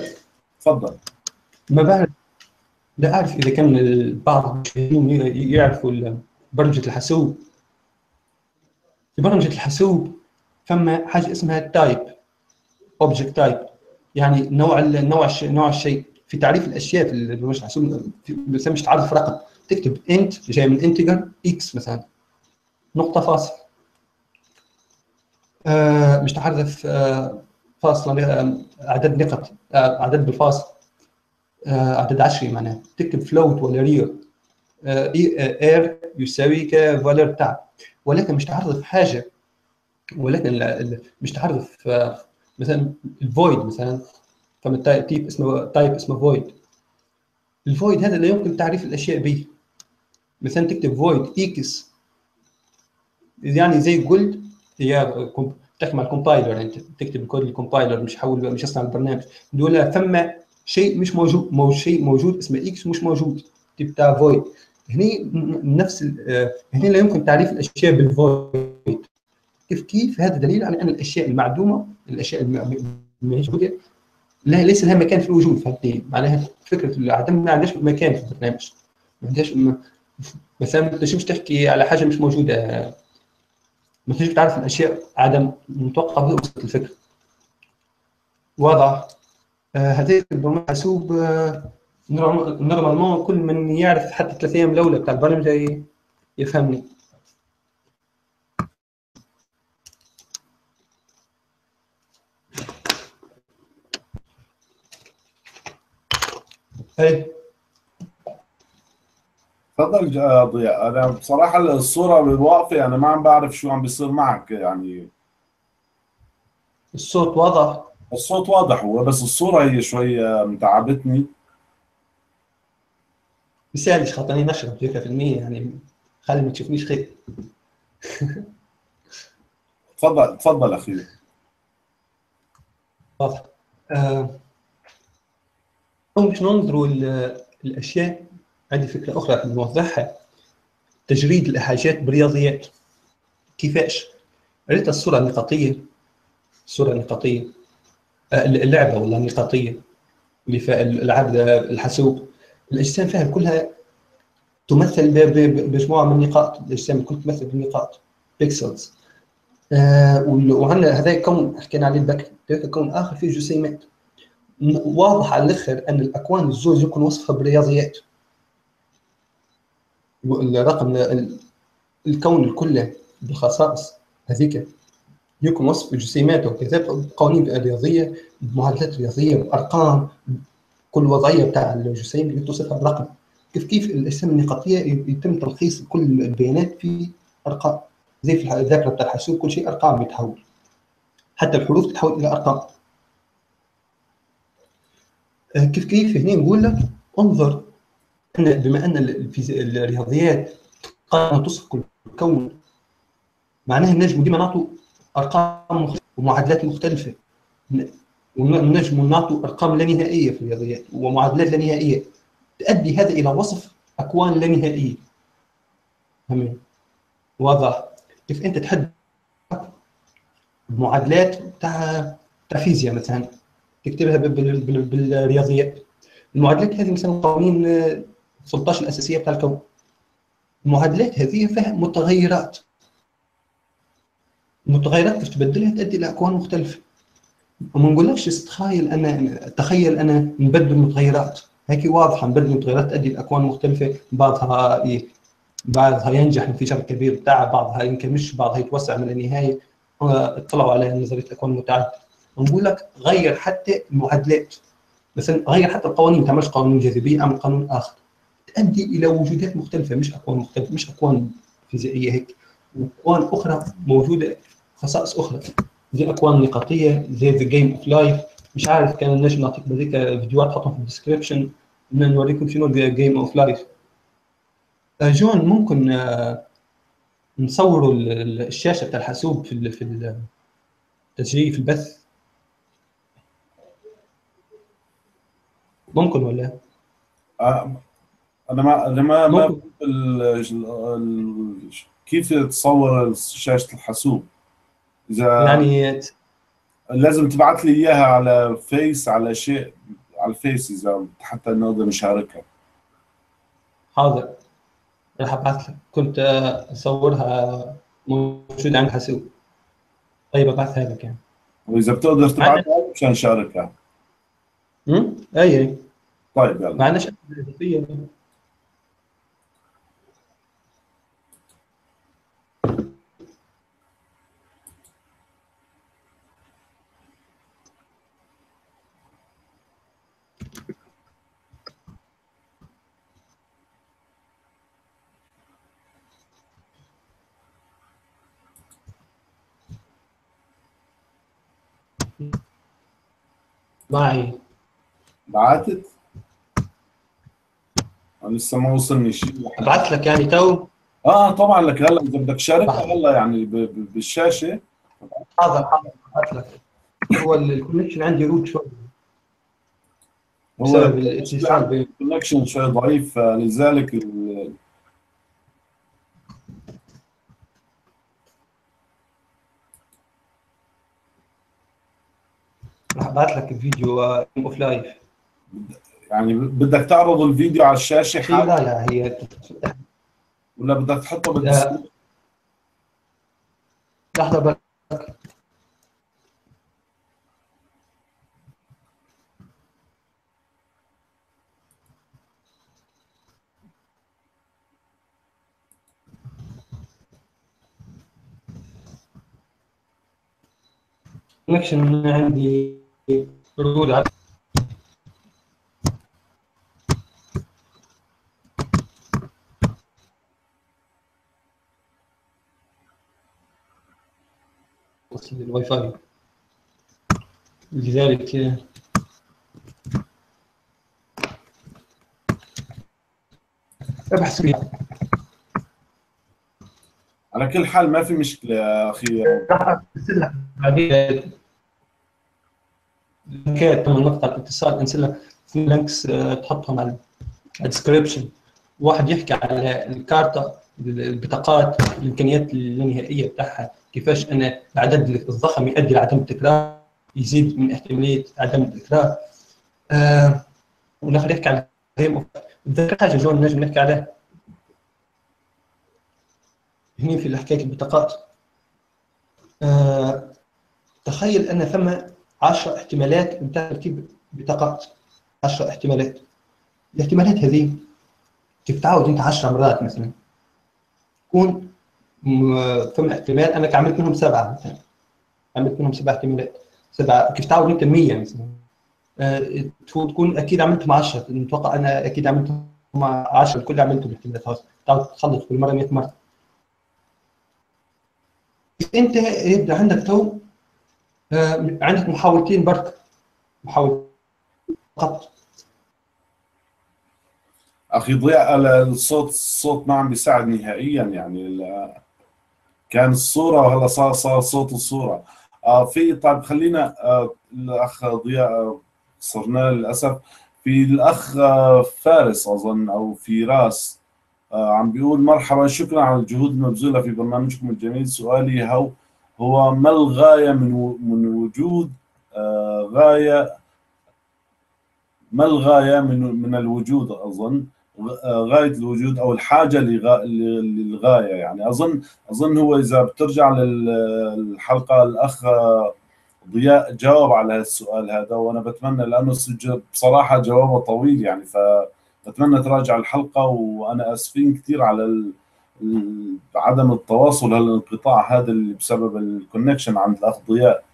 تفضل. ما بعرف، لا اعرف اذا كان بعض المشاهدين يعرفوا برمجه الحاسوب. في برمجة الحاسوب فما حاجة اسمها تايب، اوبجكت تايب، يعني نوع الشيء. في تعريف الأشياء في برمجة الحاسوب مثلا مش تعرف رقم، تكتب انت جاي من انتجر اكس مثلا نقطة فاصل، مش تعرف فاصل أعداد نقط، أعداد بالفاصل، أعداد عشري معناها، تكتب فلوت ولا رير، اير يساوي كفالير تاع، ولكن مش تعرف حاجه، ولكن مش تعرف مثلا الفويد مثلا، فما تايب اسمه فويد. الفويد هذا لا يمكن تعريف الاشياء به، مثلا تكتب فويد اكس، يعني زي قلت هي تحمل كومبايلر، انت تكتب الكود للكومبايلر مش حول مش يصنع البرنامج، دول فما شيء مش موجود، شيء موجود اسمه اكس مش موجود تبتاع فويد. هني نفس هني لا يمكن تعريف الاشياء بالفويد. كيف هذا دليل على ان الاشياء المعدومه، الاشياء الموجوده لا ليس لها مكان في الوجود، فهمتني؟ معناها فكره العدم ما عندهاش مكان في البرنامج، ما عندهاش مثلا ما تنجمش تحكي على حاجه مش موجوده، ما تنجمش تعرف الاشياء عدم. متوقع وصلت الفكره واضح. هذه البرنامج حاسوب نورمالمون كل من يعرف حتى 3 ايام الاولى بتاع البرمجه يفهمني. طيب تفضل يا ضياء. انا بصراحه الصوره واقفه، انا ما عم بعرف شو عم بيصير معك، يعني الصوت واضح، الصوت واضح هو، بس الصوره هي شويه متعبتني. بيسالش خاطرني نشرب 3% يعني خلي ما تشوفنيش خير. تفضل تفضل اخي. واضح. مش ننظروا الاشياء. عندي فكره اخرى نوضحها، تجريد الاحاجات بالرياضيات. كيفاش؟ قريت الصوره النقطيه، الصوره النقطيه اللعبه ولا النقطيه اللي فيها العاب الحاسوب، الاجسام فيها كلها تمثل بمجموعه من النقاط، الاجسام كلها تمثل بالنقاط بيكسلز. وعندنا هذا كون حكينا عليه البكر، كون اخر فيه جسيمات. واضح على الاخر ان الاكوان الزوج يمكن وصفها بالرياضيات. الرقم الكون كله بخصائص هذيك يمكن وصف جسيماته وكذا بقوانين رياضيه، بمعادلات رياضيه، بارقام. كل وضعيه بتاع الجسيم توصفها برقم. كيف الاجسام النقطيه يتم تلخيص كل البيانات في ارقام، زي في الذاكره بتاع الحاسوب كل شيء ارقام بيتحول، حتى الحروف تتحول الى ارقام. كيف هنا نقول لك انظر ان بما ان الرياضيات تقارن وتصف كل الكون، معناها نجموا ديما نعطوا ارقام مختلفه ومعادلات مختلفه، ونجموا نعطوا ارقام لا نهائيه في الرياضيات ومعادلات لا نهائيه، تؤدي هذا الى وصف اكوان لا نهائيه. تمام، واضح. كيف انت تحدد معادلات تاع فيزياء مثلا تكتبها بالرياضيات. المعادلات هذه مثلا قوانين 16 الاساسيه بتاع الكون. المعادلات هذه فيها متغيرات. المتغيرات كيف تبدلها تؤدي الى اكوان مختلفه. وما نقولكش تخيل انا، تخيل انا نبدل المتغيرات، هيك واضحه نبدل المتغيرات تؤدي لاكوان مختلفه، بعضها بعضها ينجح الانفجار الكبير بتاعها، بعضها ينكمش، بعضها يتوسع من النهايه. اطلعوا على نظريه الاكوان المتعدده. نقول لك غير حتى المعادلات، مثلا غير حتى القوانين، ما تعملش قانون جاذبيه اعمل قانون اخر، تؤدي الى وجودات مختلفه، مش اكوان مختلفه، مش اكوان فيزيائيه هيك، واكوان اخرى موجوده خصائص اخرى زي اكوان نقطيه زي ذا جيم اوف لايف. مش عارف كان النجم نعطيك بذيك فيديوهات حطهم في الديسكربشن نوريكم شنو جيم اوف لايف. جون ممكن نصوروا الشاشه بتاع الحاسوب في التسجيل في البث، ممكن ولا؟ انا ما كيف تصور شاشه الحاسوب؟ اذا يعني لازم تبعث لي اياها على فيس، على شيء على الفيس اذا حتى نقدر نشاركها. حاضر راح ابعث لك، كنت اصورها موجود عند الحاسوب. طيب ابعثها لك يعني، واذا بتقدر تبعثها مشان نشاركها. اي طيب يلا. ما عندناش اضافيه. معي بعتت؟ انا لسه ما وصلني شيء. ابعث لك يعني تو؟ طبعا لك هلا اذا بدك تشاركها هلا يعني بالشاشه. حاضر حاضر ابعث لك. هو الكونكشن عندي روت شوي بسبب الاتصال، الكونكشن شوي ضعيف، لذلك راح ابعث لك الفيديو اوف لايف. يعني بدك تعرض الفيديو على الشاشه حالا؟ لا لا هي ولا بدك تحطه بالديسكربشن؟ لحظه برك. الكونكشن عندي رود على قلت الواي فاي، لذلك ابحث فيها. على كل حال ما في مشكلة يا أخي. لينكات من مقطع الاتصال انزلها في لينكس تحطهم على الديسكربشن، واحد يحكي على الكارتا، البطاقات، الامكانيات اللانهائيه بتاعها، كيفاش انا العدد الضخم يؤدي لعدم التكرار، يزيد من احتماليه عدم التكرار. والاخر يحكي على تذكر حاجه جون نجم نحكي عليها هنا في حكايه البطاقات. تخيل ان ثم 10 احتمالات نتاع تركيب بطاقات، 10 احتمالات. الاحتمالات هذه كيف تعاود انت 10 مرات مثلا، تكون ثم احتمال انك عملت منهم 7 مثلا، عملت منهم 7 احتمالات، 7 كيف تعاود انت 100 مثلا، تكون اكيد عملتهم 10، نتوقع انا اكيد عملتهم 10 الكل عملتهم احتمالات، خلاص تعاود تخلط كل مره 100 مره. انت يبدا عندك تو عندك محاولتين برك، محاولتين فقط. اخي ضياء الصوت ما عم بيساعد نهائيا، يعني كان الصوره وهلا صار صوت الصوره. في طيب خلينا الاخ ضياء صرنا للاسف في الاخ فارس اظن او فراس عم بيقول مرحبا شكرا على الجهود المبذوله في برنامجكم الجميل، سؤالي هو ما الغاية من وجود غاية، ما الغاية من الوجود، أظن غاية الوجود أو الحاجة للغاية، يعني أظن هو إذا بترجع للحلقة الأخ ضياء جاوب على السؤال هذا، وأنا بتمنى لأنه بصراحة جوابه طويل يعني، فبتمنى تراجع الحلقة، وأنا آسفين كثير على عدم التواصل هالانقطاع هذا اللي بسبب الكونكشن عند الاخ ضياء.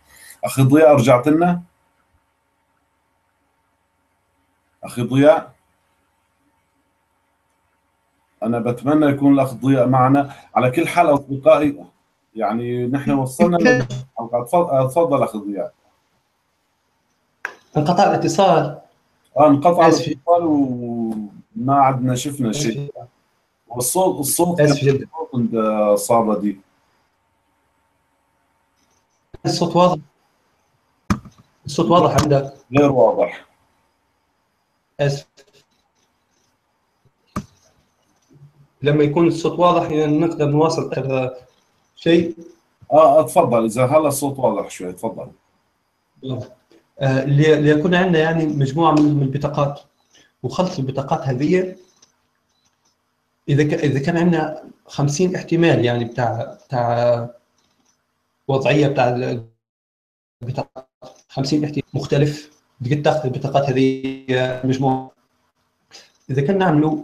اخي ضياء رجعت لنا؟ اخي ضياء انا بتمنى يكون الاخ ضياء معنا. على كل حال اصدقائي يعني نحن وصلنا الحلقه. تفضل اخي ضياء. انقطع الاتصال. انقطع الاتصال وما عدنا شفنا شيء. والصوت اسف جدا عند صعبه دي. الصوت واضح؟ الصوت واضح عندك؟ غير واضح. اسف. لما يكون الصوت واضح يعني نقدر نواصل شيء. تفضل اذا هلا الصوت واضح شوي تفضل. ليكون عندنا يعني مجموعه من البطاقات، وخلط البطاقات هذه إذا كان عندنا 50 احتمال يعني بتاع وضعية بتاع 50 احتمال مختلف، بتقدر تاخذ البطاقات هذه مجموعة. إذا كان نعملوا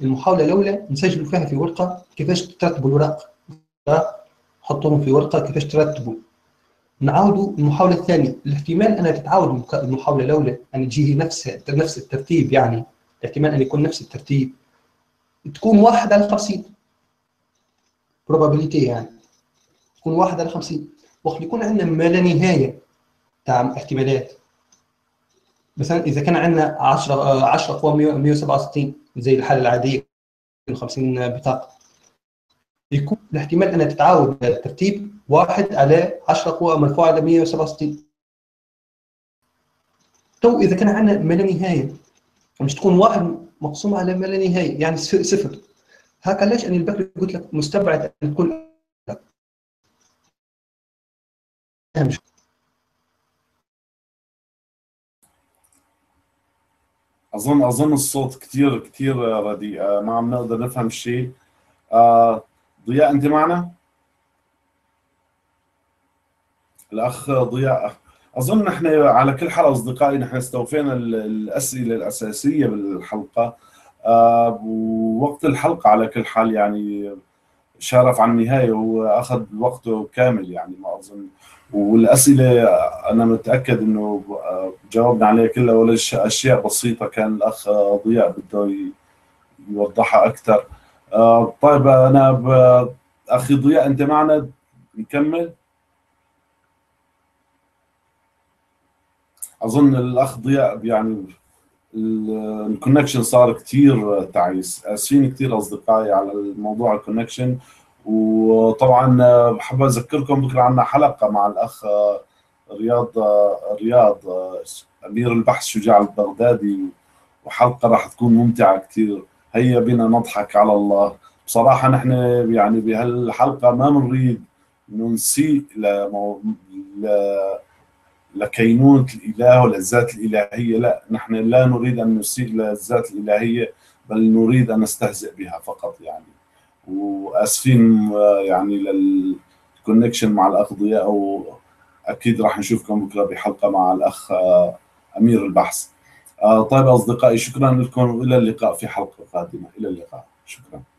المحاولة الأولى نسجلوا فيها في ورقة كيفاش ترتبوا الأوراق، نحطوهم في ورقة كيفاش ترتبوا. نعاودوا المحاولة الثانية، الاحتمال أنها تتعاود المحاولة الأولى، أن تجي نفس الترتيب، يعني الاحتمال أن يكون نفس الترتيب تكون 1 على 50 probability، يعني تكون 1 على 50. وقت يكون عندنا ما لا نهاية تاع احتمالات، مثلا إذا كان عندنا 10 قوى 167 زي الحالة العادية 50 بطاقة، يكون الاحتمال أنها تتعاود الترتيب 1 على 10 قوى مرفوعة إلى 167. تو إذا كان عندنا ما لا نهاية مش تكون 1 مقسومة على ما لا نهاية، يعني 0. هكا ليش أنا البكري قلت لك مستبعد أن تكون أهم شيء. أظن الصوت كثير رديء، ما عم نقدر نفهم الشيء. ضياء أنت معنا؟ الأخ ضياء أظن نحن على كل حال أصدقائي نحن استوفينا الأسئلة الأساسية بالحلقة، ووقت الحلقة على كل حال يعني شارف عن النهاية وأخذ وقته كامل يعني ما أظن، والأسئلة أنا متأكد إنه جاوبنا عليها كلها، ولا أشياء بسيطة كان الأخ ضياء بده يوضحها أكثر. طيب أنا أخي ضياء أنت معنا نكمل؟ اظن الاخ ضياء يعني الكونكشن صار كثير تعيس، اسفين كثير اصدقائي على الموضوع الكونكشن. وطبعا بحب اذكركم بكره عندنا حلقه مع الاخ رياض امير البحث شجاع البغدادي، وحلقه راح تكون ممتعه كثير. هيا بنا نضحك على الله. بصراحه نحن يعني بهالحلقه ما بنريد انه نسيء لكينونة الإله والذات الإلهية، لا، نحن لا نريد أن نسيء للذات الإلهية، بل نريد أن نستهزئ بها فقط يعني. وآسفين يعني للكونكشن مع الأخ ضياء، وأكيد راح نشوفكم بكرة بحلقة مع الأخ أمير البحث. طيب أصدقائي، شكرا لكم، وإلى اللقاء في حلقة قادمة. إلى اللقاء، شكرا.